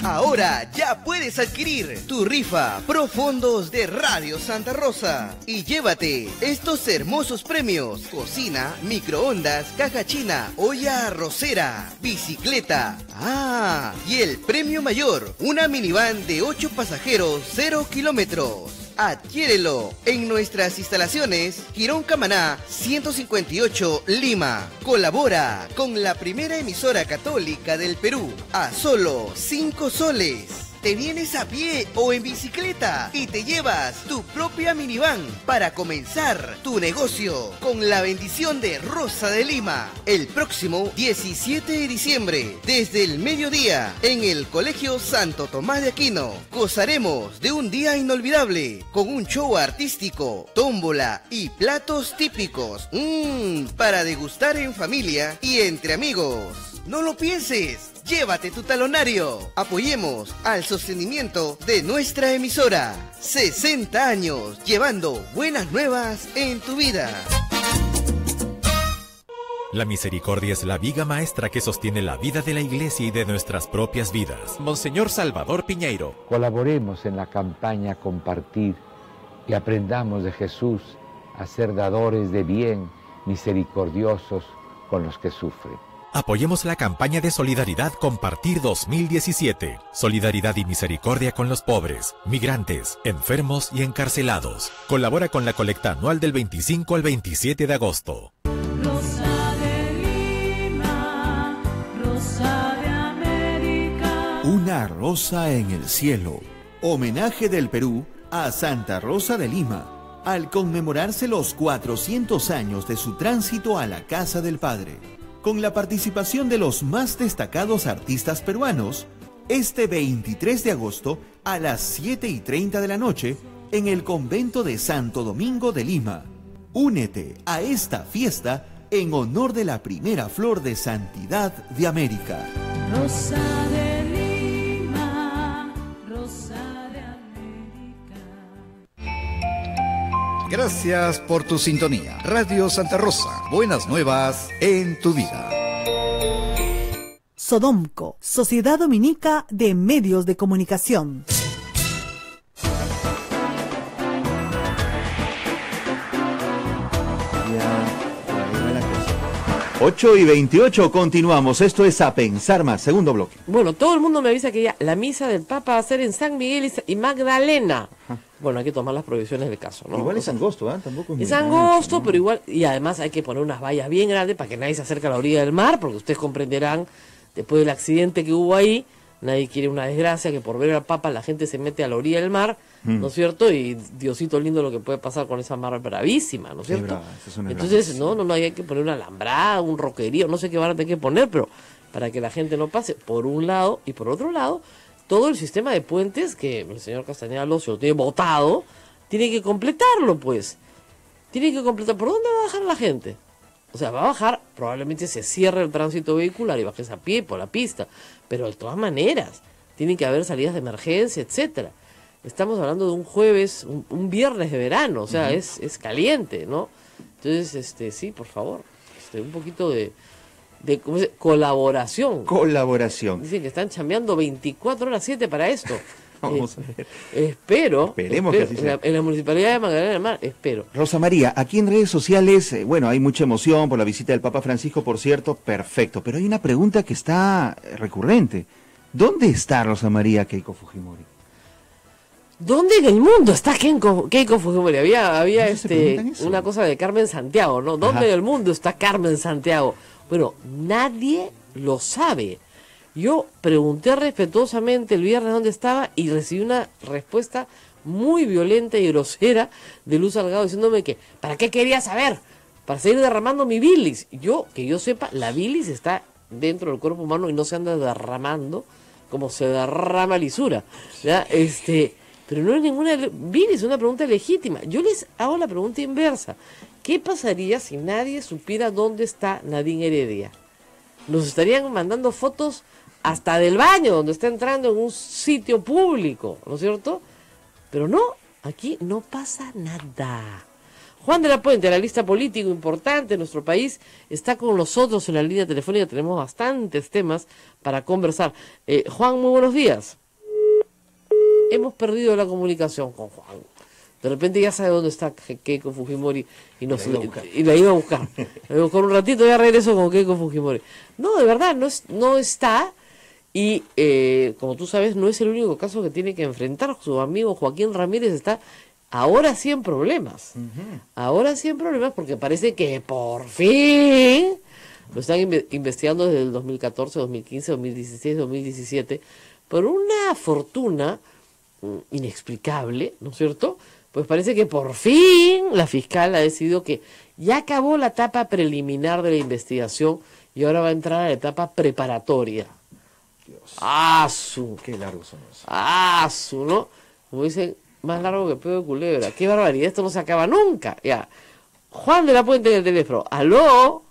Ahora ya puedes adquirir tu rifa Pro Fondos de Radio Santa Rosa y llévate estos hermosos premios: cocina, microondas, caja china, olla arrocera, bicicleta. Ah, y el premio mayor, una minivan de 8 pasajeros, 0 kilómetros. Adquiérelo en nuestras instalaciones Quirón Camaná 158 Lima. Colabora con la primera emisora católica del Perú a solo 5 soles. Te vienes a pie o en bicicleta y te llevas tu propia minivan para comenzar tu negocio con la bendición de Rosa de Lima. El próximo 17 de diciembre, desde el mediodía, en el Colegio Santo Tomás de Aquino, gozaremos de un día inolvidable con un show artístico, tómbola y platos típicos para degustar en familia y entre amigos. No lo pienses, llévate tu talonario. Apoyemos al sostenimiento de nuestra emisora. 60 años llevando buenas nuevas en tu vida. La misericordia es la viga maestra que sostiene la vida de la Iglesia y de nuestras propias vidas. Monseñor Salvador Piñeiro. Colaboremos en la campaña Compartir y aprendamos de Jesús a ser dadores de bien, misericordiosos con los que sufren. Apoyemos la campaña de solidaridad Compartir 2017. Solidaridad y misericordia con los pobres, migrantes, enfermos y encarcelados. Colabora con la colecta anual del 25 al 27 de agosto. Rosa de Lima, Rosa de América. Una rosa en el cielo. Homenaje del Perú a Santa Rosa de Lima, al conmemorarse los 400 años de su tránsito a la Casa del Padre. Con la participación de los más destacados artistas peruanos, este 23 de agosto a las 7:30 de la noche en el Convento de Santo Domingo de Lima. Únete a esta fiesta en honor de la primera flor de santidad de América. Rosa de Lima, Rosa de América. Gracias por tu sintonía. Radio Santa Rosa. Buenas nuevas en tu vida. Sodomco, Sociedad Dominica de Medios de Comunicación. Ya, 8 y 28, continuamos. Esto es A Pensar Más, segundo bloque. Bueno, todo el mundo me avisa que ya la misa del Papa va a ser en San Miguel y Magdalena. Ajá. Bueno, hay que tomar las provisiones del caso, ¿no? Igual es angosto, ¿ah? Tampoco es angosto, ¿no? Pero igual, y además hay que poner unas vallas bien grandes para que nadie se acerque a la orilla del mar, porque ustedes comprenderán, después del accidente que hubo ahí, nadie quiere una desgracia, que por ver al Papa la gente se mete a la orilla del mar, ¿no es cierto? Y Diosito lindo lo que puede pasar con esa mar bravísima, ¿no es cierto? Entonces, no, hay que poner una alambrada, un roquerío, no sé qué van a tener que poner, pero para que la gente no pase, por un lado, y por otro lado, todo el sistema de puentes que el señor Castañeda lo tiene botado, tiene que completarlo, pues. Tiene que completar. ¿Por dónde va a bajar la gente? O sea, va a bajar, probablemente se cierre el tránsito vehicular y bajes a pie por la pista. Pero de todas maneras, tienen que haber salidas de emergencia, etcétera. Estamos hablando de un jueves, un viernes de verano, o sea, es caliente, ¿no? Entonces, sí, por favor, un poquito de colaboración. Colaboración. Dicen que están chambeando 24 horas 7 para esto. Vamos a ver. Esperemos que así sea. En la Municipalidad de Magdalena del Mar, espero. Rosa María, aquí en redes sociales, bueno, hay mucha emoción por la visita del Papa Francisco, por cierto, perfecto. Pero hay una pregunta que está recurrente. ¿Dónde está Rosa María Keiko Fujimori? ¿Dónde en el mundo está Keiko Fujimori? Había una cosa de Carmen Santiago, ¿no? ¿Dónde en el mundo está Carmen Santiago? Bueno, nadie lo sabe. Yo pregunté respetuosamente el viernes dónde estaba y recibí una respuesta muy violenta y grosera de Luz Salgado diciéndome que ¿para qué quería saber? Para seguir derramando mi bilis. Que yo sepa, la bilis está dentro del cuerpo humano y no se anda derramando como se derrama lisura, ¿ya? Pero no es ninguna bilis, es una pregunta legítima. Yo les hago la pregunta inversa. ¿Qué pasaría si nadie supiera dónde está Nadine Heredia? Nos estarían mandando fotos hasta del baño, donde está entrando en un sitio público, ¿no es cierto? Pero no, aquí no pasa nada. Juan de la Puente, analista político importante en nuestro país, está con nosotros en la línea telefónica. Tenemos bastantes temas para conversar. Juan, muy buenos días. Hemos perdido la comunicación con Juan. De repente ya sabe dónde está Keiko Fujimori y la iba a buscar. Con un ratito ya regreso con Keiko Fujimori. No, de verdad, no está. Y como tú sabes, no es el único caso que tiene que enfrentar. Su amigo Joaquín Ramírez está ahora sí en problemas. Ahora sí en problemas porque parece que por fin lo están investigando desde el 2014, 2015, 2016, 2017 por una fortuna inexplicable, ¿no es cierto? Pues parece que por fin la fiscal ha decidido que ya acabó la etapa preliminar de la investigación y ahora va a entrar a la etapa preparatoria. Dios. ¡Asu! ¡Qué largos son esos! ¡Asu! ¿No? Como dicen, más largo que pedo de culebra. ¡Qué barbaridad! Esto no se acaba nunca. Ya. Juan de la Puente en el teléfono. ¡Aló!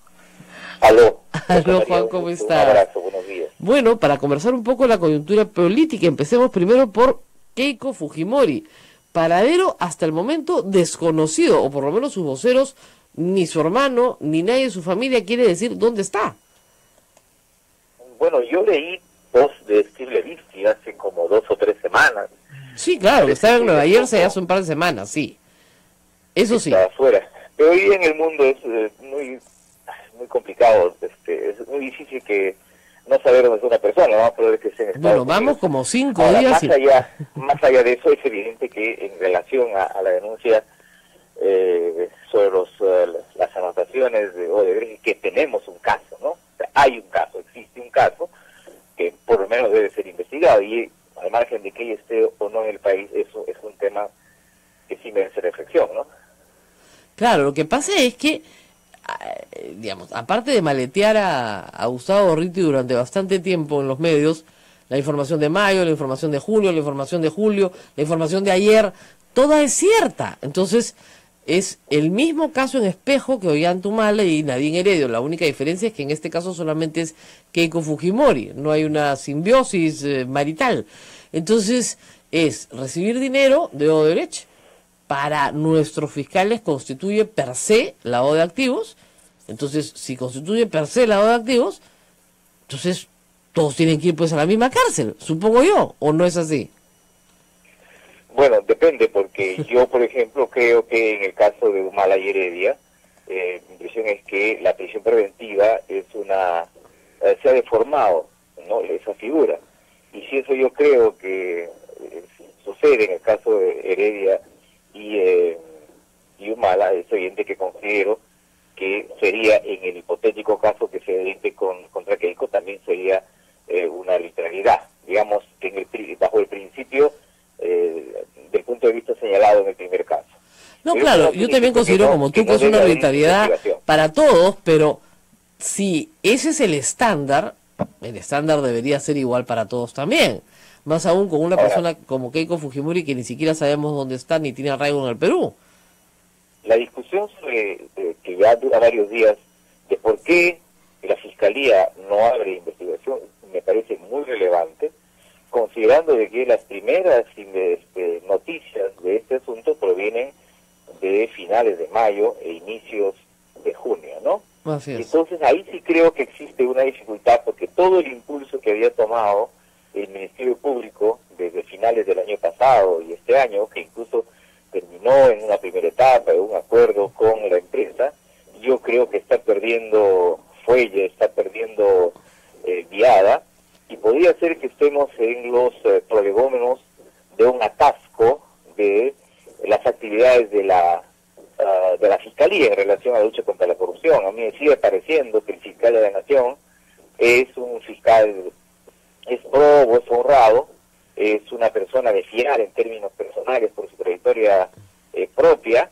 ¡Aló! ¡Aló, Juan! ¿Cómo estás? Un abrazo, buenos días. Bueno, para conversar un poco de la coyuntura política, empecemos primero por Keiko Fujimori. Paradero hasta el momento desconocido, o por lo menos sus voceros, ni su hermano, ni nadie de su familia quiere decir dónde está. Bueno, yo leí voz de Steve Levitsky hace como 2 o 3 semanas. Sí, claro, que estaba en Nueva Jersey hace un par de semanas, sí. Eso sí. Estaba afuera. Pero hoy en el mundo es muy complicado, es muy difícil que no saber dónde es una persona, vamos a poder que se... Bueno, vamos como 5 días... Más allá de eso, es evidente que en relación a la denuncia sobre las anotaciones de Odebrecht, que tenemos un caso, ¿no? O sea, hay un caso, existe un caso, que por lo menos debe ser investigado, y al margen de que ella esté o no en el país, eso es un tema que sí merece reflexión, ¿no? Claro, lo que pasa es que, digamos, aparte de maletear a Gustavo Borriti durante bastante tiempo en los medios, la información de mayo, la información de junio, la información de julio, la información de ayer, toda es cierta. Entonces, es el mismo caso en espejo que Ollantumala y Nadine Heredia. La única diferencia es que en este caso solamente es Keiko Fujimori, no hay una simbiosis marital. Entonces, es recibir dinero de Odebrecht. Para nuestros fiscales constituye per se lavado de activos. Entonces, si constituye per se lavado de activos, entonces todos tienen que ir pues a la misma cárcel, supongo yo, ¿o no es así? Bueno, depende, porque yo, por ejemplo, creo que en el caso de Humala y Heredia, mi impresión es que la prisión preventiva es se ha deformado, ¿no?, esa figura. Y si eso yo creo que sucede en el caso de Heredia y Humala, es evidente que considero que sería, en el hipotético caso que se evidente contra Keiko, también sería una arbitrariedad, digamos, que bajo el principio del punto de vista señalado en el primer caso. No, pero claro, yo también considero como tú que es una arbitrariedad para todos, pero si ese es el estándar debería ser igual para todos también. Más aún con una persona como Keiko Fujimori, que ni siquiera sabemos dónde está ni tiene arraigo en el Perú. La discusión sobre, que ya dura varios días, de por qué la Fiscalía no abre investigación, me parece muy relevante, considerando de que las primeras noticias de este asunto provienen de finales de mayo e inicios de junio, ¿no? Así es. Entonces ahí sí creo que existe una dificultad, porque todo el impulso que había tomado el Ministerio Público desde finales del año pasado y este año, que incluso terminó en una primera etapa de un acuerdo con la empresa, yo creo que está perdiendo fuelle, está perdiendo viada, y podría ser que estemos en los prolegómenos de un atasco de las actividades de la Fiscalía en relación a la lucha contra la corrupción. A mí me sigue pareciendo que el fiscal de la Nación es un fiscal... es probo, es honrado, es una persona de fiar en términos personales por su trayectoria propia,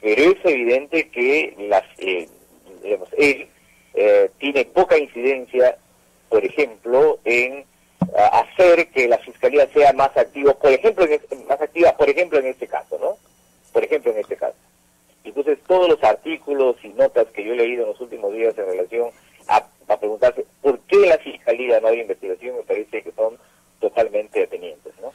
pero es evidente que él tiene poca incidencia, por ejemplo, en hacer que la Fiscalía sea más activa, por ejemplo, en este caso, ¿no? Por ejemplo, en este caso. Y Entonces, todos los artículos y notas que yo he leído en los últimos días en relación a preguntarse por qué la Fiscalía no había investigación, me parece que son totalmente atenientes, ¿no?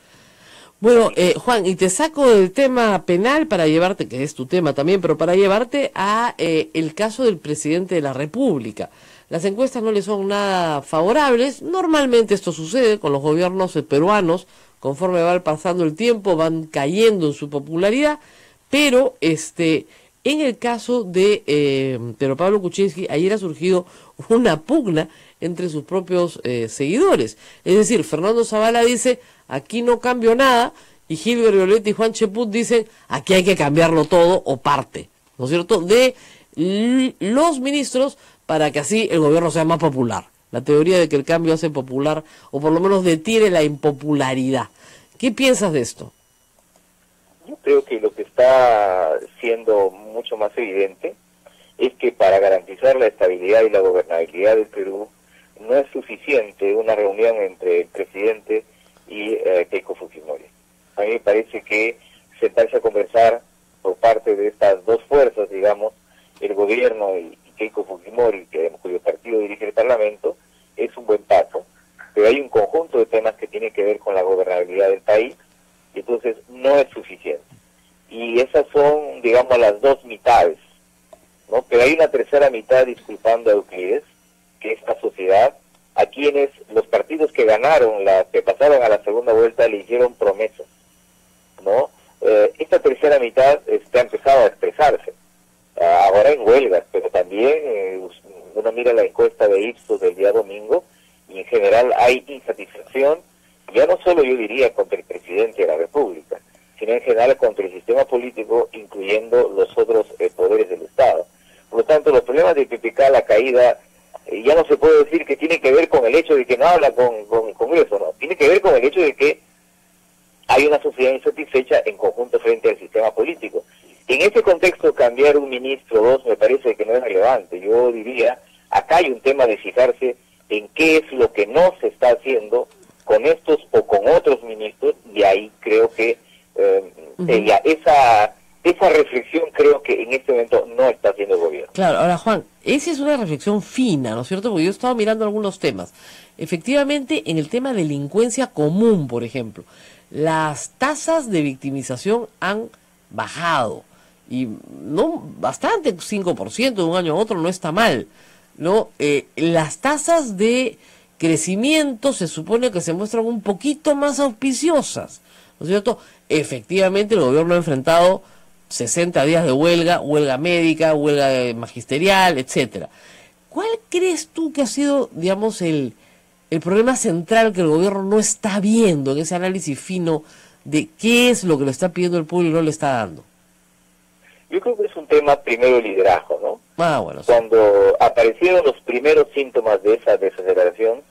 Bueno, Juan, y te saco del tema penal para llevarte, que es tu tema también, pero para llevarte a el caso del presidente de la República. Las encuestas no le son nada favorables. Normalmente esto sucede con los gobiernos peruanos. Conforme va pasando el tiempo, van cayendo en su popularidad. Pero en el caso de Pedro Pablo Kuczynski, ayer ha surgido una pugna entre sus propios seguidores. Es decir, Fernando Zavala dice, aquí no cambio nada, y Gilbert Violetti y Juan Cheput dicen, aquí hay que cambiarlo todo o parte, ¿no es cierto?, de los ministros para que así el gobierno sea más popular. La teoría de que el cambio hace popular, o por lo menos detiene la impopularidad. ¿Qué piensas de esto? Yo creo que lo que está siendo mucho más evidente es que para garantizar la estabilidad y la gobernabilidad del Perú no es suficiente una reunión entre el presidente y Keiko Fujimori. A mí me parece que sentarse a conversar por parte de estas dos fuerzas, digamos, el gobierno y Keiko Fujimori, cuyo partido dirige el Parlamento, es un buen paso, pero hay un conjunto de temas que tienen que ver con la gobernabilidad del país. Entonces, no es suficiente. Y esas son, digamos, las dos mitades, ¿no? Pero hay una tercera mitad, disculpando a Euclides, que esta sociedad, a quienes los partidos que ganaron, que pasaron a la segunda vuelta, le hicieron promesas, ¿no? Esta tercera mitad ha empezado a expresarse, ahora en huelgas, pero también uno mira la encuesta de Ipsos del día domingo, y en general hay insatisfacción, ya no solo yo diría contra el presidente de la República, sino en general contra el sistema político, incluyendo los otros poderes del Estado. Por lo tanto, los problemas de PPK, la caída, ya no se puede decir que tiene que ver con el hecho de que no habla con el Congreso, no. Tiene que ver con el hecho de que hay una sociedad insatisfecha en conjunto frente al sistema político. En este contexto, cambiar un ministro o dos me parece que no es relevante. Yo diría, acá hay un tema de fijarse en qué es lo que no se está haciendo con estos o con otros ministros, y ahí creo que esa reflexión creo que en este momento no está haciendo el gobierno. Claro, ahora Juan, esa es una reflexión fina, ¿no es cierto? Porque yo he estado mirando algunos temas. Efectivamente, en el tema de delincuencia común, por ejemplo, las tasas de victimización han bajado, y no bastante, 5% de un año a otro no está mal, ¿no? Las tasas de crecimiento se supone que se muestran un poquito más auspiciosas, ¿no es cierto? Efectivamente, el gobierno ha enfrentado 60 días de huelga, huelga médica, huelga magisterial, etcétera. ¿Cuál crees tú que ha sido, digamos, el problema central que el gobierno no está viendo en ese análisis fino de qué es lo que le está pidiendo el pueblo y no le está dando? Yo creo que es un tema primero liderazgo, ¿no? Ah, bueno, sí. Cuando aparecieron los primeros síntomas de esa desaceleración,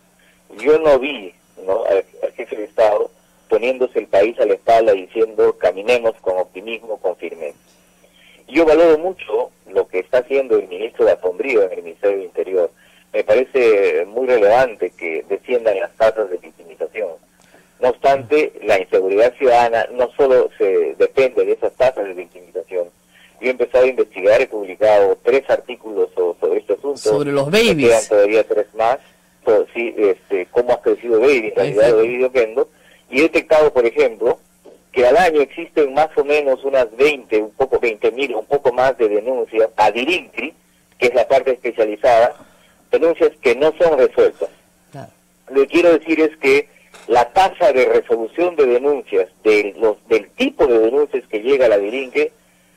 yo no vi, ¿no?, al jefe de Estado poniéndose el país a la espalda diciendo caminemos con optimismo, con firmeza. Yo valoro mucho lo que está haciendo el ministro de Asombrío en el Ministerio del Interior. Me parece muy relevante que desciendan las tasas de victimización. No obstante, la inseguridad ciudadana no solo se depende de esas tasas de victimización. Yo he empezado a investigar, he publicado 3 artículos sobre este asunto. Sobre los babies. Me quedan todavía 3 más. Pero, sí, cómo ha crecido baby, calidad de baby Oquendo. Y he detectado, por ejemplo, que al año existen más o menos unas 20, un poco 20.000, un poco más de denuncias a Dirinqui, que es la parte especializada, denuncias que no son resueltas. Claro. Lo que quiero decir es que la tasa de resolución de denuncias, del tipo de denuncias que llega a la Dirinqui,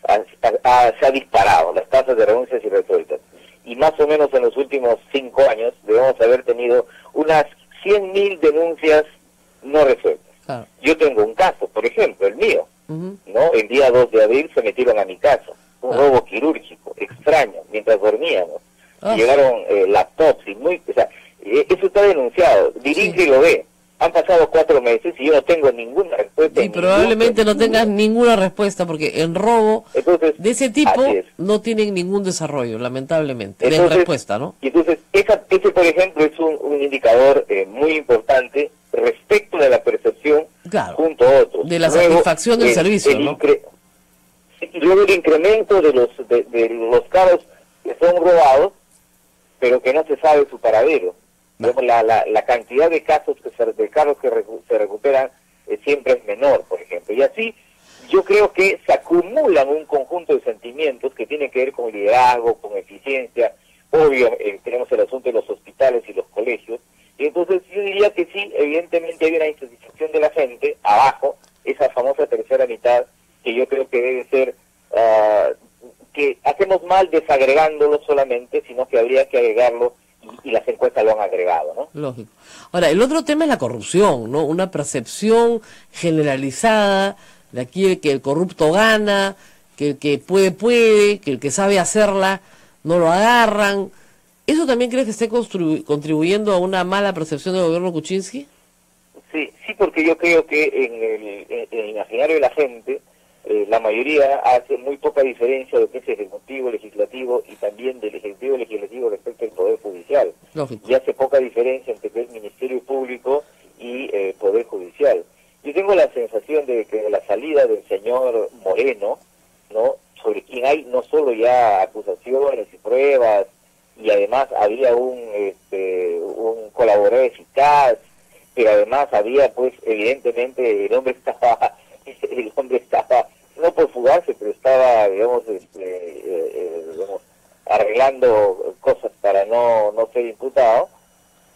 se ha disparado, las tasas de renuncias y resueltas. Y más o menos en los últimos 5 años debemos haber tenido unas 100.000 denuncias no resueltas. Ah. Yo tengo un caso, por ejemplo, el mío, ¿no? El día 2 de abril se metieron a mi casa, un robo quirúrgico, extraño, mientras dormíamos. Ah. Llegaron laptops y eso está denunciado, dirige y lo ve. Han pasado 4 meses y yo no tengo ninguna respuesta. Y probablemente no tengas ninguna respuesta, porque en robo de ese tipo no tienen ningún desarrollo, lamentablemente. Entonces, respuesta, ¿no? Y entonces, ese, por ejemplo, es un indicador muy importante respecto de la percepción, claro, junto a otros. De la satisfacción del servicio, ¿no? y luego el incremento de los carros que son robados, pero que no se sabe su paradero. No. La cantidad de casos de carros que se recuperan siempre es menor, por ejemplo. Y así yo creo que se acumulan un conjunto de sentimientos que tienen que ver con liderazgo, con eficiencia. Obvio, tenemos el asunto de los hospitales y los colegios. Y entonces yo diría que sí, evidentemente hay una insatisfacción de la gente abajo, esa famosa tercera mitad, que yo creo que debe ser, que hacemos mal desagregándolo solamente, sino que habría que agregarlo, y las encuestas lo han agregado, ¿no? Lógico. Ahora, el otro tema es la corrupción, ¿no? Una percepción generalizada de aquí que el corrupto gana, que el que puede, que el que sabe hacerla no lo agarran. ¿Eso también crees que esté contribuyendo a una mala percepción del gobierno Kuczynski? Sí, sí, porque yo creo que en el imaginario de la gente, la mayoría hace muy poca diferencia de lo que es ejecutivo, legislativo y también del ejecutivo legislativo respecto al Poder Judicial. Lógico. Y hace poca diferencia entre el Ministerio Público y Poder Judicial. Yo tengo la sensación de que la salida del señor Moreno, ¿no?, sobre quien hay no solo ya acusaciones y pruebas, y además había un colaborador eficaz, pero además había, pues, evidentemente el hombre estaba no por fugarse, pero estaba, digamos, arreglando cosas para no ser imputado.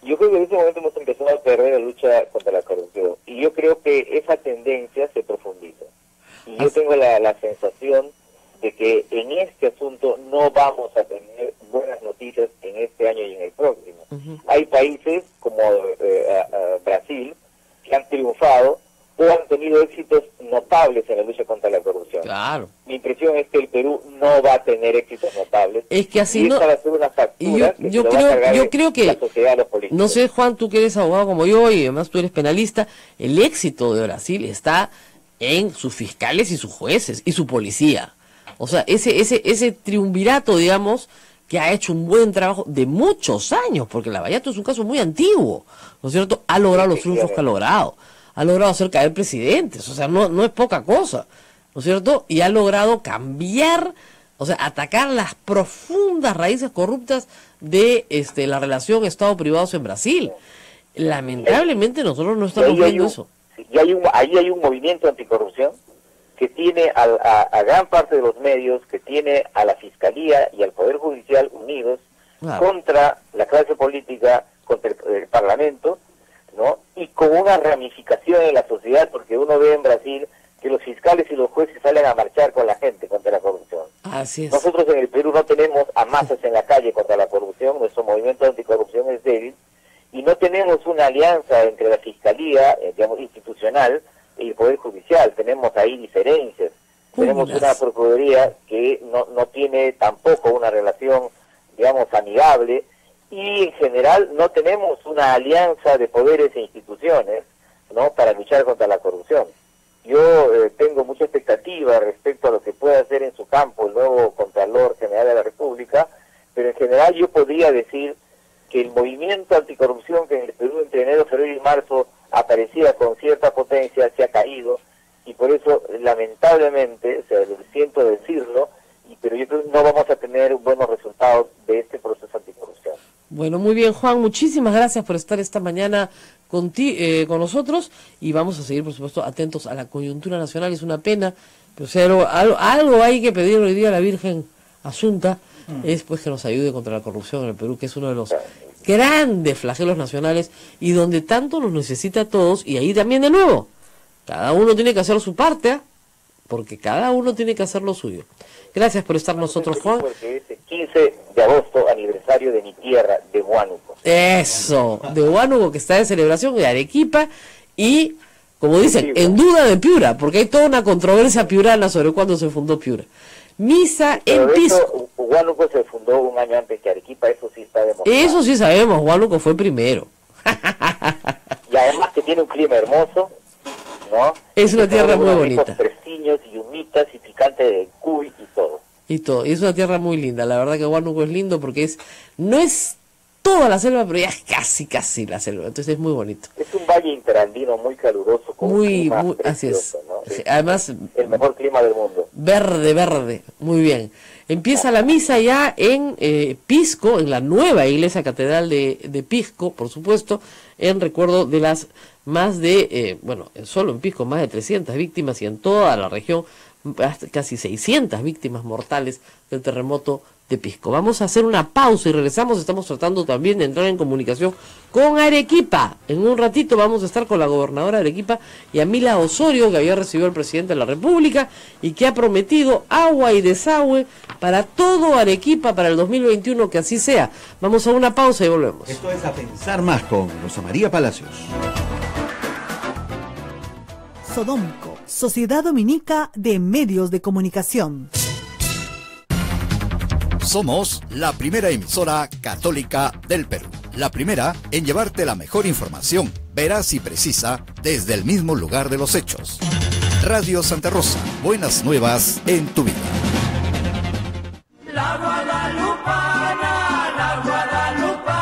Yo creo que en ese momento hemos empezado a perder la lucha contra la corrupción, y yo creo que esa tendencia se profundiza, y yo tengo la sensación de que en este asunto no vamos a tener buenas noticias en este año y en el próximo. Uh-huh. Hay países como Brasil que han triunfado o han tenido éxitos notables en la lucha contra la corrupción. Claro. Mi impresión es que el Perú no va a tener éxitos notables. Es que así no. Yo creo que la sociedad, los políticos. No sé, Juan, tú que eres abogado como yo y además tú eres penalista, el éxito de Brasil está en sus fiscales y sus jueces y su policía. O sea, ese triunvirato, digamos, que ha hecho un buen trabajo de muchos años, porque Lavallato es un caso muy antiguo, ¿no es cierto? Ha logrado los triunfos que ha logrado hacer caer presidentes, o sea, no es poca cosa, ¿no es cierto? Y ha logrado cambiar, o sea, atacar las profundas raíces corruptas de la relación Estado-privados en Brasil. Lamentablemente nosotros no estamos viendo eso. Y ahí hay un movimiento anticorrupción que tiene a gran parte de los medios, que tiene a la Fiscalía y al Poder Judicial unidos, claro, contra la clase política, contra el Parlamento, ¿no? Y con una ramificación en la sociedad, porque uno ve en Brasil que los fiscales y los jueces salen a marchar con la gente contra la corrupción. Así es. Nosotros en el Perú no tenemos a masas en la calle contra la corrupción, nuestro movimiento anticorrupción es débil, y no tenemos una alianza entre la Fiscalía, digamos, institucional, y el Poder Judicial. Tenemos ahí diferencias. Tenemos una Procuraduría que no tiene tampoco una relación, digamos, amigable, y en general no tenemos una alianza de poderes e instituciones, ¿no?, para luchar contra la corrupción. Yo tengo mucha expectativa respecto a lo que pueda hacer en su campo el nuevo Contralor General de la República, pero en general yo podría decir que el movimiento anticorrupción que en el Perú entre enero, febrero y marzo aparecía con cierta potencia, se ha caído, y por eso, lamentablemente, o sea, lo siento decirlo, pero yo creo que no vamos a tener buenos resultados de este proceso anticorrupción. Bueno, muy bien, Juan, muchísimas gracias por estar esta mañana con nosotros, y vamos a seguir, por supuesto, atentos a la coyuntura nacional. Es una pena, pero o sea, algo hay que pedirle hoy día a la Virgen Asunta, es pues que nos ayude contra la corrupción en el Perú, que es uno de los grandes flagelos nacionales y donde tanto nos necesita a todos. Y ahí también, de nuevo, cada uno tiene que hacer su parte, ¿eh? Porque cada uno tiene que hacer lo suyo. Gracias por estar nosotros, Juan. Porque es el 15 de agosto, aniversario de mi tierra, de Huánuco. Eso, de Huánuco, que está de celebración, de Arequipa y, como dicen, en duda de Piura, porque hay toda una controversia piurana sobre cuándo se fundó Piura. Misa en Pisco. Huánuco se fundó un año antes que Arequipa, eso sí está demostrado. Eso sí sabemos, Huánuco fue primero. Y además que tiene un clima hermoso, ¿no? Es una tierra muy bonita. Prestiños y humitas y picante de cuy y todo. Y todo, y es una tierra muy linda, la verdad que Huánuco es lindo porque no es toda la selva, pero ya es casi la selva, entonces es muy bonito. Es un valle interandino muy caluroso, con un clima precioso, así es. ¿No? sí, además el mejor clima del mundo. Verde, verde, muy bien. Empieza la misa ya en Pisco, en la nueva iglesia catedral de Pisco, por supuesto, en recuerdo de las más de, bueno, solo en Pisco, más de 300 víctimas y en toda la región casi 600 víctimas mortales del terremoto de Pisco. Vamos a hacer una pausa y regresamos. Estamos tratando también de entrar en comunicación con Arequipa. En un ratito vamos a estar con la gobernadora de Arequipa, Yamila Osorio, que había recibido al presidente de la República y que ha prometido agua y desagüe para todo Arequipa para el 2021, que así sea. Vamos a una pausa y volvemos. Esto es A Pensar Más con Rosa María Palacios. Sodomco, Sociedad Dominica de Medios de Comunicación. Somos la primera emisora católica del Perú. La primera en llevarte la mejor información, veraz y precisa, desde el mismo lugar de los hechos. Radio Santa Rosa, buenas nuevas en tu vida. La Guadalupana, la Guadalupana.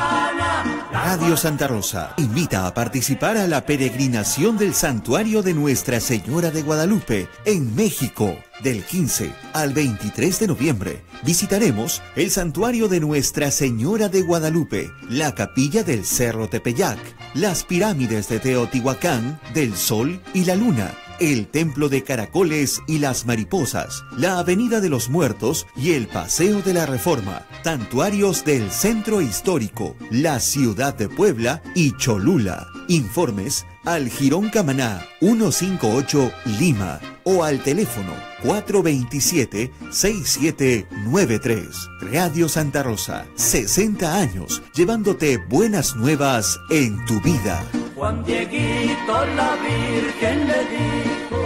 Radio Santa Rosa invita a participar a la peregrinación del santuario de Nuestra Señora de Guadalupe en México. Del 15 al 23 de noviembre visitaremos el santuario de Nuestra Señora de Guadalupe, la capilla del Cerro Tepeyac, las pirámides de Teotihuacán, del Sol y la Luna, el templo de Caracoles y las Mariposas, la Avenida de los Muertos y el Paseo de la Reforma, santuarios del Centro Histórico, la Ciudad de Puebla y Cholula. Informes al Jirón Camaná 158 Lima o al teléfono 427-6793. Radio Santa Rosa, 60 años, llevándote buenas nuevas en tu vida. Juan Dieguito, la Virgen le dijo.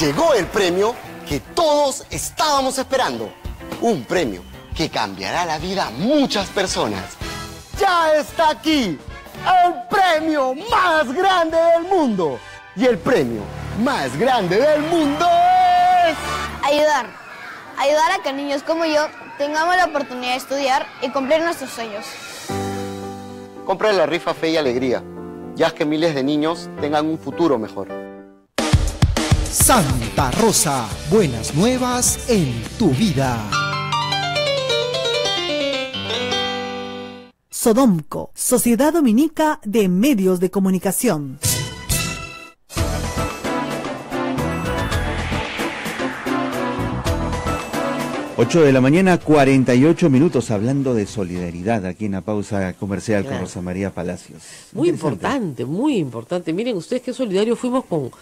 Llegó el premio que todos estábamos esperando. Un premio que cambiará la vida a muchas personas. ¡Ya está aquí! ¡El premio más grande del mundo! Y el premio más grande del mundo es... ayudar. Ayudar a que niños como yo tengamos la oportunidad de estudiar y cumplir nuestros sueños. Compra la rifa Fe y Alegría y haz que miles de niños tengan un futuro mejor. Santa Rosa, buenas nuevas en tu vida. Sodomco, Sociedad Dominica de Medios de Comunicación. Ocho de la mañana, 48 minutos, hablando de solidaridad aquí en la pausa comercial, claro, con Rosa María Palacios. Muy importante, muy importante. Miren ustedes qué solidarios fuimos con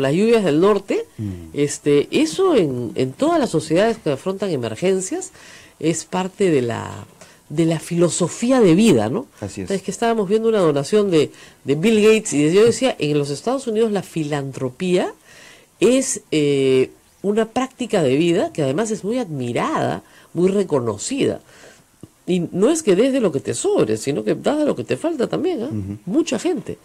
las lluvias del norte. Eso en todas las sociedades que afrontan emergencias es parte de la filosofía de vida, ¿no? Así es. Entonces, que estábamos viendo una donación de Bill Gates y yo decía, en los Estados Unidos la filantropía es una práctica de vida que además es muy admirada, muy reconocida. Y no es que des de lo que te sobre, sino que das de lo que te falta también, ¿eh? Mucha gente,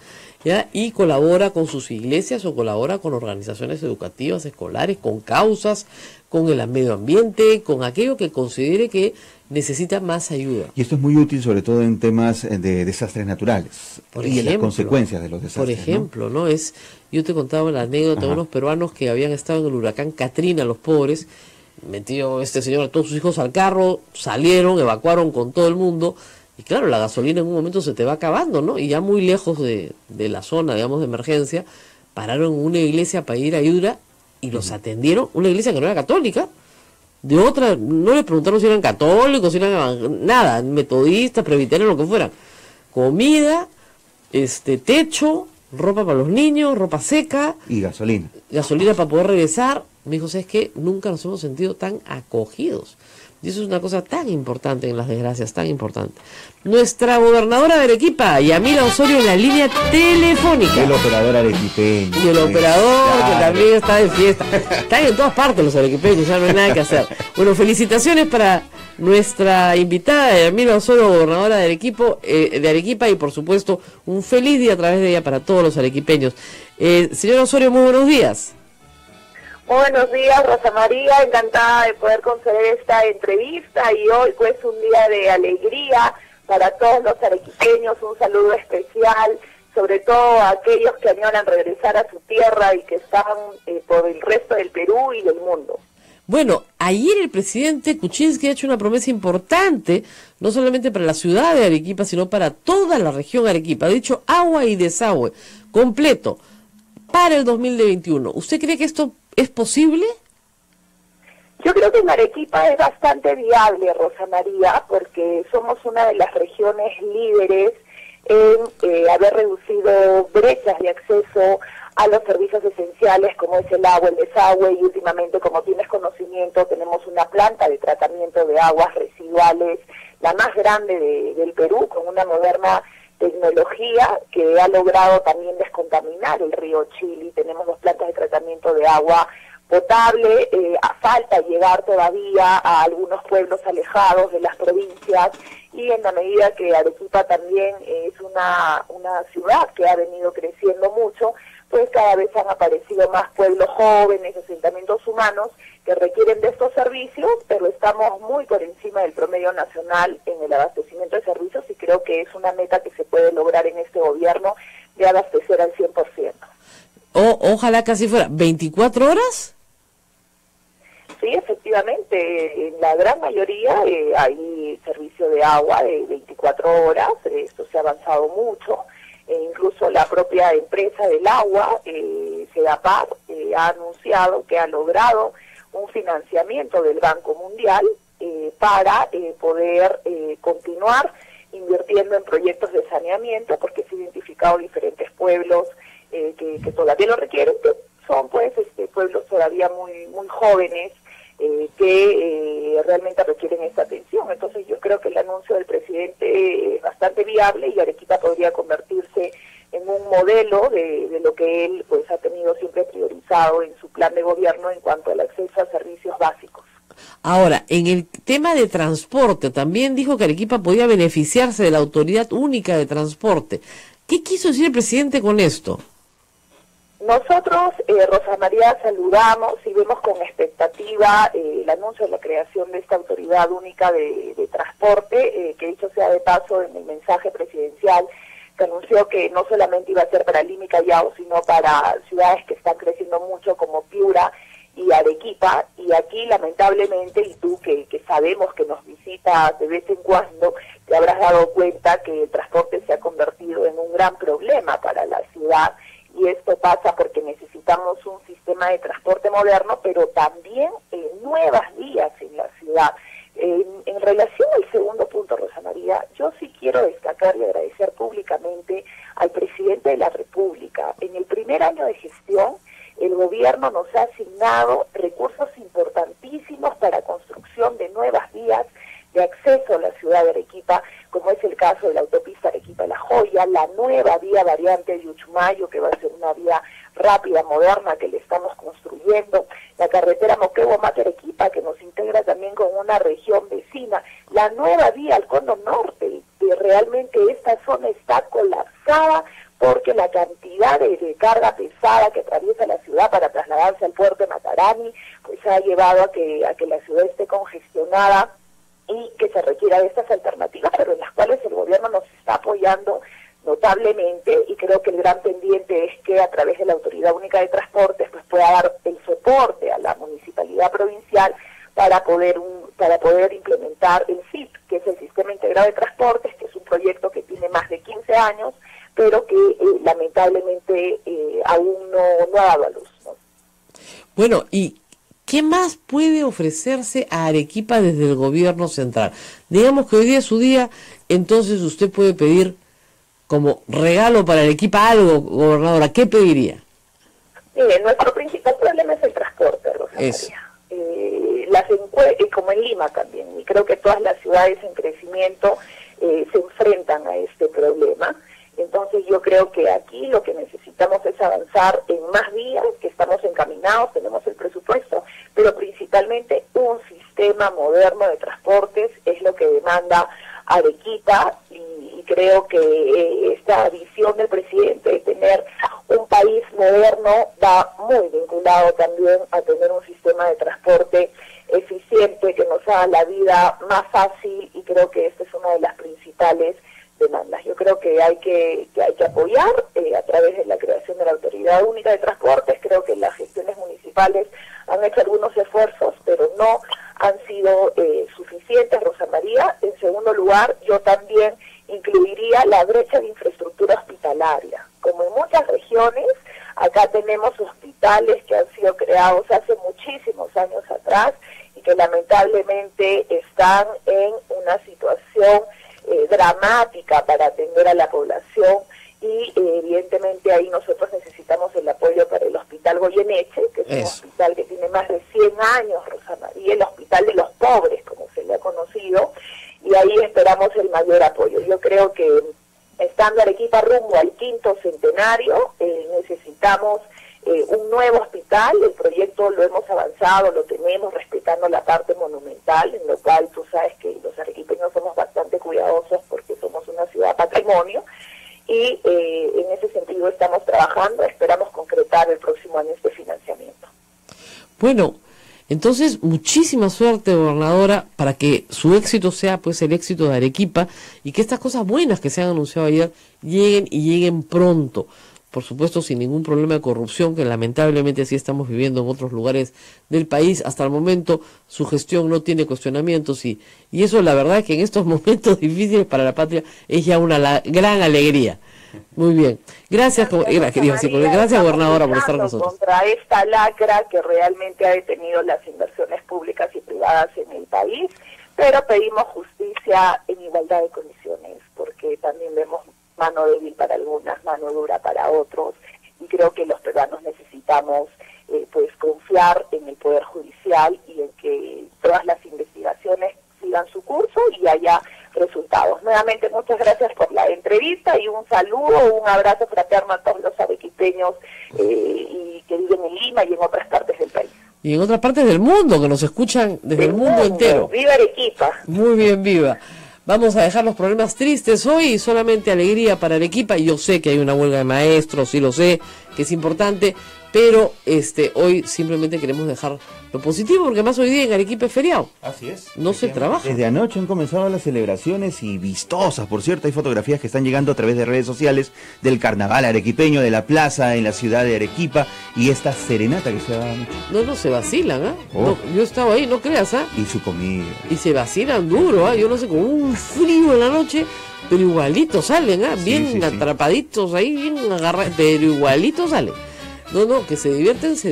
¿ya? Y colabora con sus iglesias o colabora con organizaciones educativas, escolares, con causas, con el medio ambiente, con aquello que considere que necesita más ayuda. Y esto es muy útil, sobre todo en temas de desastres naturales, por ejemplo, y en las consecuencias de los desastres. Por ejemplo, ¿no? Yo te contaba la anécdota de unos peruanos que habían estado en el huracán Katrina, los pobres, metió este señor a todos sus hijos al carro, salieron, evacuaron con todo el mundo, y claro, la gasolina en un momento se te va acabando, ¿no? Y ya muy lejos de la zona, digamos, de emergencia, pararon en una iglesia para ir a ayuda y los atendieron, una iglesia que no era católica. De otra, no les preguntaron si eran católicos, si eran nada, metodistas, presbiterianos, lo que fueran. Comida, techo, ropa para los niños, ropa seca. Y gasolina. Gasolina para poder regresar. Me dijo, ¿sabes qué? Nunca nos hemos sentido tan acogidos. Y eso es una cosa tan importante en las desgracias, tan importante. Nuestra gobernadora de Arequipa, Yamila Osorio, en la línea telefónica. El operador arequipeño. Y el operador que también está de fiesta. Están en todas partes los arequipeños, ya no hay nada que hacer. Bueno, felicitaciones para nuestra invitada, Yamila Osorio, gobernadora de Arequipa, y por supuesto, un feliz día a través de ella para todos los arequipeños. Señora Osorio, muy buenos días. Muy buenos días, Rosa María, encantada de poder conceder esta entrevista y hoy pues un día de alegría para todos los arequipeños, un saludo especial sobre todo a aquellos que añoran regresar a su tierra y que están por el resto del Perú y del mundo. Bueno, ayer el presidente Kuczynski ha hecho una promesa importante, no solamente para la ciudad de Arequipa, sino para toda la región de Arequipa. Ha dicho agua y desagüe completo para el 2021. ¿Usted cree que esto es posible? Yo creo que en Arequipa es bastante viable, Rosa María, porque somos una de las regiones líderes en haber reducido brechas de acceso a los servicios esenciales como es el agua, el desagüe, y últimamente, como tienes conocimiento, tenemos una planta de tratamiento de aguas residuales, la más grande del Perú, con una moderna tecnología que ha logrado también descontaminar el río Chili. Tenemos dos plantas de tratamiento de agua potable, falta llegar todavía a algunos pueblos alejados de las provincias, y en la medida que Arequipa también es una ciudad que ha venido creciendo mucho, pues cada vez han aparecido más pueblos jóvenes, asentamientos humanos que requieren de estos servicios, pero estamos muy por encima del promedio nacional en el abastecimiento de servicios, y creo que es una meta que se puede lograr en este gobierno de abastecer al 100%. Ojalá que así fuera. ¿24 horas? Sí, efectivamente, en la gran mayoría hay servicio de agua de 24 horas, esto se ha avanzado mucho. Incluso la propia empresa del agua, SEDAPAR, ha anunciado que ha logrado un financiamiento del Banco Mundial para poder continuar invirtiendo en proyectos de saneamiento, porque se han identificado diferentes pueblos que todavía lo requieren, que son pues pueblos todavía muy jóvenes que realmente requieren esta atención. Entonces yo creo que el anuncio del presidente es bastante viable, y Arequipa podría convertirse en un modelo de lo que él pues ha tenido siempre priorizado en su plan de gobierno en cuanto al acceso a servicios básicos. Ahora, en el tema de transporte, también dijo que Arequipa podía beneficiarse de la Autoridad Única de Transporte. ¿Qué quiso decir el presidente con esto? Nosotros, Rosa María, saludamos y vemos con expectativa el anuncio de la creación de esta Autoridad Única de Transporte, que dicho sea de paso, en el mensaje presidencial se anunció que no solamente iba a ser para Lima y Callao, sino para ciudades que están creciendo mucho como Piura y Arequipa. Y aquí, lamentablemente, y tú que sabemos que nos visitas de vez en cuando, te habrás dado cuenta que el transporte se ha convertido en un gran problema para la ciudad. Y esto pasa porque necesitamos un sistema de transporte moderno, pero también nuevas vías en la ciudad. En relación al segundo punto, Rosa María, yo sí quiero destacar y agradecer públicamente al presidente de la República. En el primer año de gestión, el gobierno nos ha asignado recursos importantísimos para construcción de nuevas vías de acceso a la ciudad de Arequipa, como es el caso de la autopista Arequipa-La Joya, la nueva vía variante de Uchumayo, que va a ser una vía rápida, moderna, que le estamos construyendo, la carretera Moquegua-Mata-Arequipa, que nos integra también con una región vecina, la nueva vía al Cono Norte, que realmente esta zona está colapsada porque la cantidad de carga pesada que atraviesa la ciudad para trasladarse al puerto de Matarani, pues ha llevado a que la ciudad esté congestionada, y que se requiera de estas alternativas, pero en las cuales el gobierno nos está apoyando notablemente, y creo que el gran pendiente es que a través de la Autoridad Única de Transportes pues pueda dar el soporte a la municipalidad provincial para poder implementar el SIT, que es el Sistema Integrado de Transportes, que es un proyecto que tiene más de 15 años, pero que lamentablemente aún no ha dado a luz, ¿no? Bueno, y ¿qué más puede ofrecerse a Arequipa desde el gobierno central? Digamos que hoy día es su día, entonces usted puede pedir como regalo para Arequipa algo, gobernadora. ¿Qué pediría? Nuestro principal problema es el transporte, Rosa María. Como en Lima también, y creo que todas las ciudades en crecimiento se enfrentan a este problema. Entonces yo creo que aquí lo que necesitamos es avanzar en más vías, que estamos encaminados, tenemos el presupuesto, pero principalmente un sistema moderno de transportes es lo que demanda Arequipa, y creo que esta visión del presidente de tener un país moderno va muy vinculado también a tener un sistema de transporte eficiente que nos haga la vida más fácil, y creo que esta es una de las principales demandas. Yo creo que hay que apoyar a través de la creación de la Autoridad Única de Transportes. Creo que las gestiones municipales han hecho algunos esfuerzos, pero no han sido suficientes, Rosa María. En segundo lugar, yo también incluiría la brecha de infraestructura hospitalaria. Como en muchas regiones, acá tenemos hospitales que han sido creados hace muchísimos años atrás y que lamentablemente están en una situación dramática para atender a la población, y evidentemente ahí nosotros necesitamos el apoyo para el Hospital Goyeneche, que es un hospital que tiene más de 100 años, Rosa María, el hospital de los pobres, como se le ha conocido, y ahí esperamos el mayor apoyo. Yo creo que estando Arequipa rumbo al 5º centenario, necesitamos un nuevo hospital. El proyecto lo hemos avanzado, lo tenemos, respetando la parte monumental, en lo cual tú sabes que los arequipeños somos bastante cuidadosos porque somos una ciudad patrimonio, y en ese sentido estamos trabajando, esperamos concretar el próximo año este financiamiento. Bueno, entonces muchísima suerte, gobernadora, para que su éxito sea pues el éxito de Arequipa, y que estas cosas buenas que se han anunciado ayer lleguen, y lleguen pronto. Por supuesto, sin ningún problema de corrupción, que lamentablemente sí estamos viviendo en otros lugares del país. Hasta el momento su gestión no tiene cuestionamientos, y eso la verdad es que en estos momentos difíciles para la patria es ya una gran alegría. Muy bien. Gracias, gracias, gobernadora, por estar con nosotros. Contra esta lacra que realmente ha detenido las inversiones públicas y privadas en el país, pero pedimos justicia en igualdad de condiciones, porque también vemos mano débil para algunas, mano dura para otros, y creo que los peruanos necesitamos pues confiar en el Poder Judicial y en que todas las investigaciones sigan su curso y haya resultados. Nuevamente, muchas gracias por la entrevista, y un saludo, un abrazo fraterno a todos los arequipeños y que viven en Lima y en otras partes del país. Y en otras partes del mundo, que nos escuchan desde el mundo entero. ¡Viva Arequipa! Muy bien, viva. Vamos a dejar los problemas tristes hoy, y solamente alegría para Arequipa. Yo sé que hay una huelga de maestros, sí lo sé, que es importante, pero hoy simplemente queremos dejar lo positivo, porque más hoy día en Arequipa es feriado. Así es. No se trabaja. Desde anoche han comenzado las celebraciones, y vistosas, por cierto. Hay fotografías que están llegando a través de redes sociales del carnaval arequipeño, de la plaza en la ciudad de Arequipa, y esta serenata que se da. No, se vacilan, ¿ah? ¿Eh? Oh. No, yo estaba ahí, no creas, ¿ah? ¿Eh? Y su comida. Y se vacilan duro, ¿ah? ¿Eh? Yo no sé, con un frío en la noche, pero igualitos salen, ¿ah? ¿Eh? Bien atrapaditos ahí, bien agarrados, pero igualitos salen. No, que se divierten sí,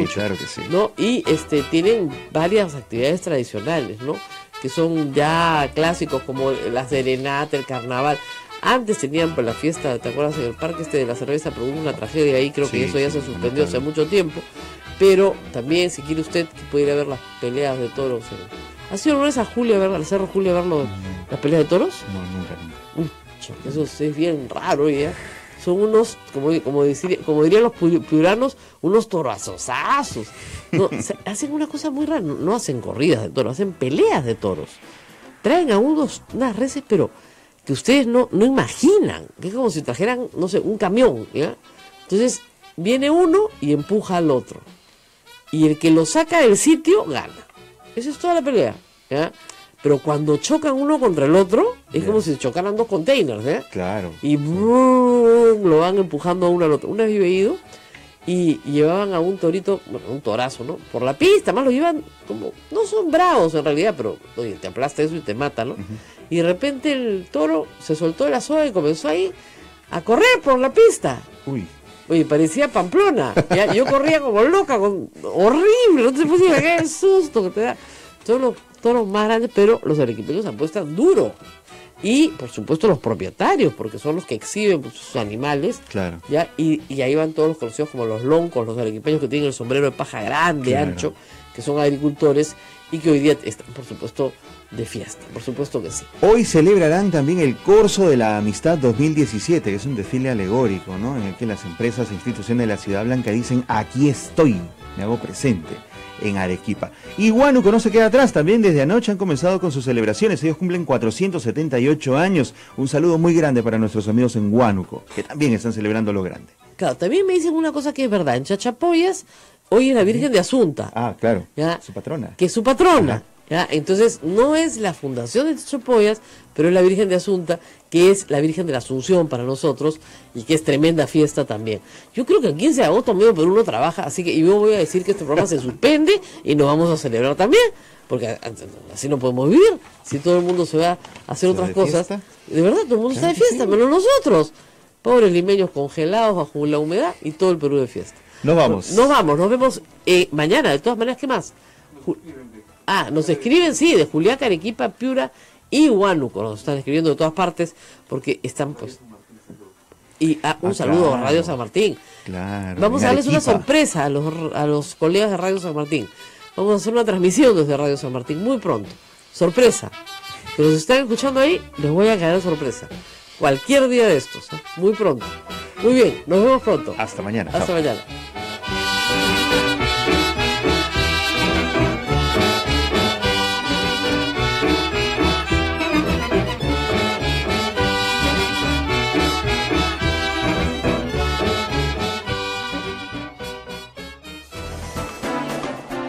mucho. Claro que sí. ¿No? Y tienen varias actividades tradicionales, ¿no? Que son ya clásicos, como la serenata, el carnaval. Antes tenían por la fiesta, ¿te acuerdas? En el parque de la cerveza, pero hubo una tragedia ahí, creo que eso ya se suspendió hace mucho tiempo. Pero también, si quiere usted, que puede ir a ver las peleas de toros. ¿Ha sido una vez a Julio a ver, al Cerro Julio a ver las peleas de toros? No, nunca. Eso es bien raro, ¿ya? Son unos, como dirían los piuranos, unos torazosazos. No, o sea, hacen una cosa muy rara, no hacen corridas de toros, hacen peleas de toros. Traen a unas reses, pero que ustedes no imaginan, que es como si trajeran, no sé, un camión, ¿ya? Entonces, viene uno y empuja al otro. Y el que lo saca del sitio, gana. Esa es toda la pelea, ¿ya? Pero cuando chocan uno contra el otro, es como si chocaran dos containers, ¿eh? Claro. Y brum, lo van empujando a uno al otro. Una vez yo he ido y llevaban a un torito, bueno, un torazo, ¿no? Por la pista, más lo llevan como... No son bravos en realidad, pero oye, te aplasta eso y te mata, ¿no? Y de repente el toro se soltó de la soga y comenzó ahí a correr por la pista. Uy. Oye, parecía Pamplona. ¿Ya? Yo corría como loca, horrible. No te puedes imaginar el susto que te da. Son los toros más grandes, pero los arequipeños apuestan duro. Y, por supuesto, los propietarios, porque son los que exhiben sus animales. Claro. ¿Ya? Y ahí van todos los conocidos como los loncos, los arequipeños que tienen el sombrero de paja grande, claro, ancho, que son agricultores y que hoy día están, por supuesto, de fiesta. Por supuesto que sí. Hoy celebrarán también el Corso de la Amistad 2017, que es un desfile alegórico, ¿no? En el que las empresas e instituciones de la Ciudad Blanca dicen: aquí estoy, me hago presente en Arequipa. Y Huánuco no se queda atrás, también desde anoche han comenzado con sus celebraciones. Ellos cumplen 478 años. Un saludo muy grande para nuestros amigos en Huánuco, que también están celebrando lo grande. Claro, también me dicen una cosa que es verdad, en Chachapoyas hoy es la Virgen de Asunta. Ah, claro, ¿ya? Su patrona. Que es su patrona. Ajá. ¿ya? Entonces, no es la fundación de Chochopollas, pero es la Virgen de Asunta, que es la Virgen de la Asunción para nosotros, y que es tremenda fiesta también. Yo creo que el 15 de agosto medio Perú no trabaja, así que yo voy a decir que este programa se suspende y nos vamos a celebrar también, porque así no podemos vivir, si todo el mundo se va a hacer otras cosas. ¿Fiesta? De verdad, todo el mundo está de fiesta, sí, menos nosotros. Pobres limeños congelados bajo la humedad y todo el Perú de fiesta. Nos vamos. Nos vamos, nos vemos mañana, de todas maneras, ¿qué más? Nos escriben, sí, de Juliaca, Arequipa, Piura y Huánuco. Nos están escribiendo de todas partes porque están, pues... Y un saludo a Radio San Martín. Claro. Vamos a darles una sorpresa a los colegas de Radio San Martín. Vamos a hacer una transmisión desde Radio San Martín muy pronto. Sorpresa. Que los están escuchando ahí, les voy a caer sorpresa. Cualquier día de estos, ¿eh? Muy pronto. Muy bien, nos vemos pronto. Hasta mañana. Hasta mañana.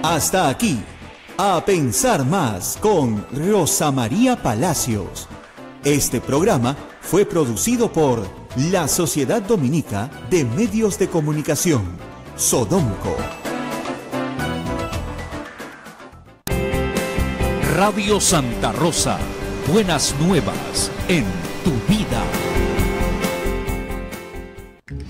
Hasta aquí, A Pensar Más con Rosa María Palacios. Este programa fue producido por la Sociedad Dominica de Medios de Comunicación, Sodomco. Radio Santa Rosa, buenas nuevas en tu vida.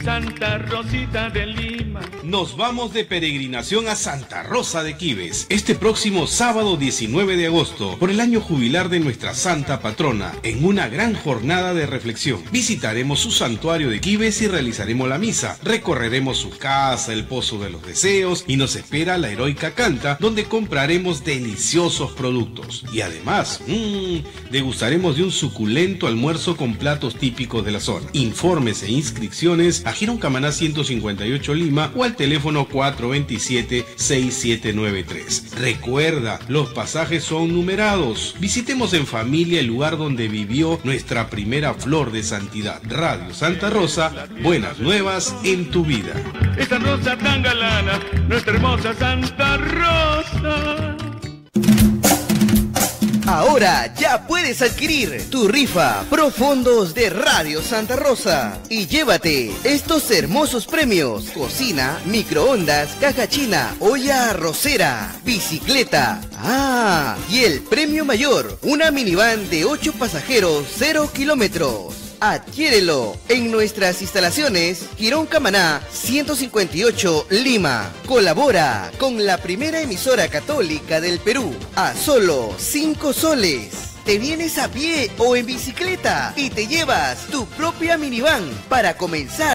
Santa Rosita de Lima. Nos vamos de peregrinación a Santa Rosa de Quíves este próximo sábado 19 de agosto por el año jubilar de nuestra santa patrona, en una gran jornada de reflexión. Visitaremos su santuario de Quíves y realizaremos la misa. Recorreremos su casa, el Pozo de los Deseos, y nos espera la heroica canta, donde compraremos deliciosos productos. Y además, degustaremos de un suculento almuerzo con platos típicos de la zona. Informes e inscripciones a Girón Camaná 158 Lima o al teléfono 427-6793. Recuerda, los pasajes son numerados. Visitemos en familia el lugar donde vivió nuestra primera flor de santidad. Radio Santa Rosa, buenas nuevas en tu vida. Esta rosa tan galana, nuestra hermosa Santa Rosa. Ahora ya puedes adquirir tu rifa Profondos de Radio Santa Rosa y llévate estos hermosos premios: cocina, microondas, caja china, olla arrocera, bicicleta. Y el premio mayor, una minivan de 8 pasajeros, 0 kilómetros. Adquiérelo en nuestras instalaciones Girón Camaná 158 Lima. Colabora con la primera emisora católica del Perú a solo 5 soles. Te vienes a pie o en bicicleta y te llevas tu propia minivan para comenzar.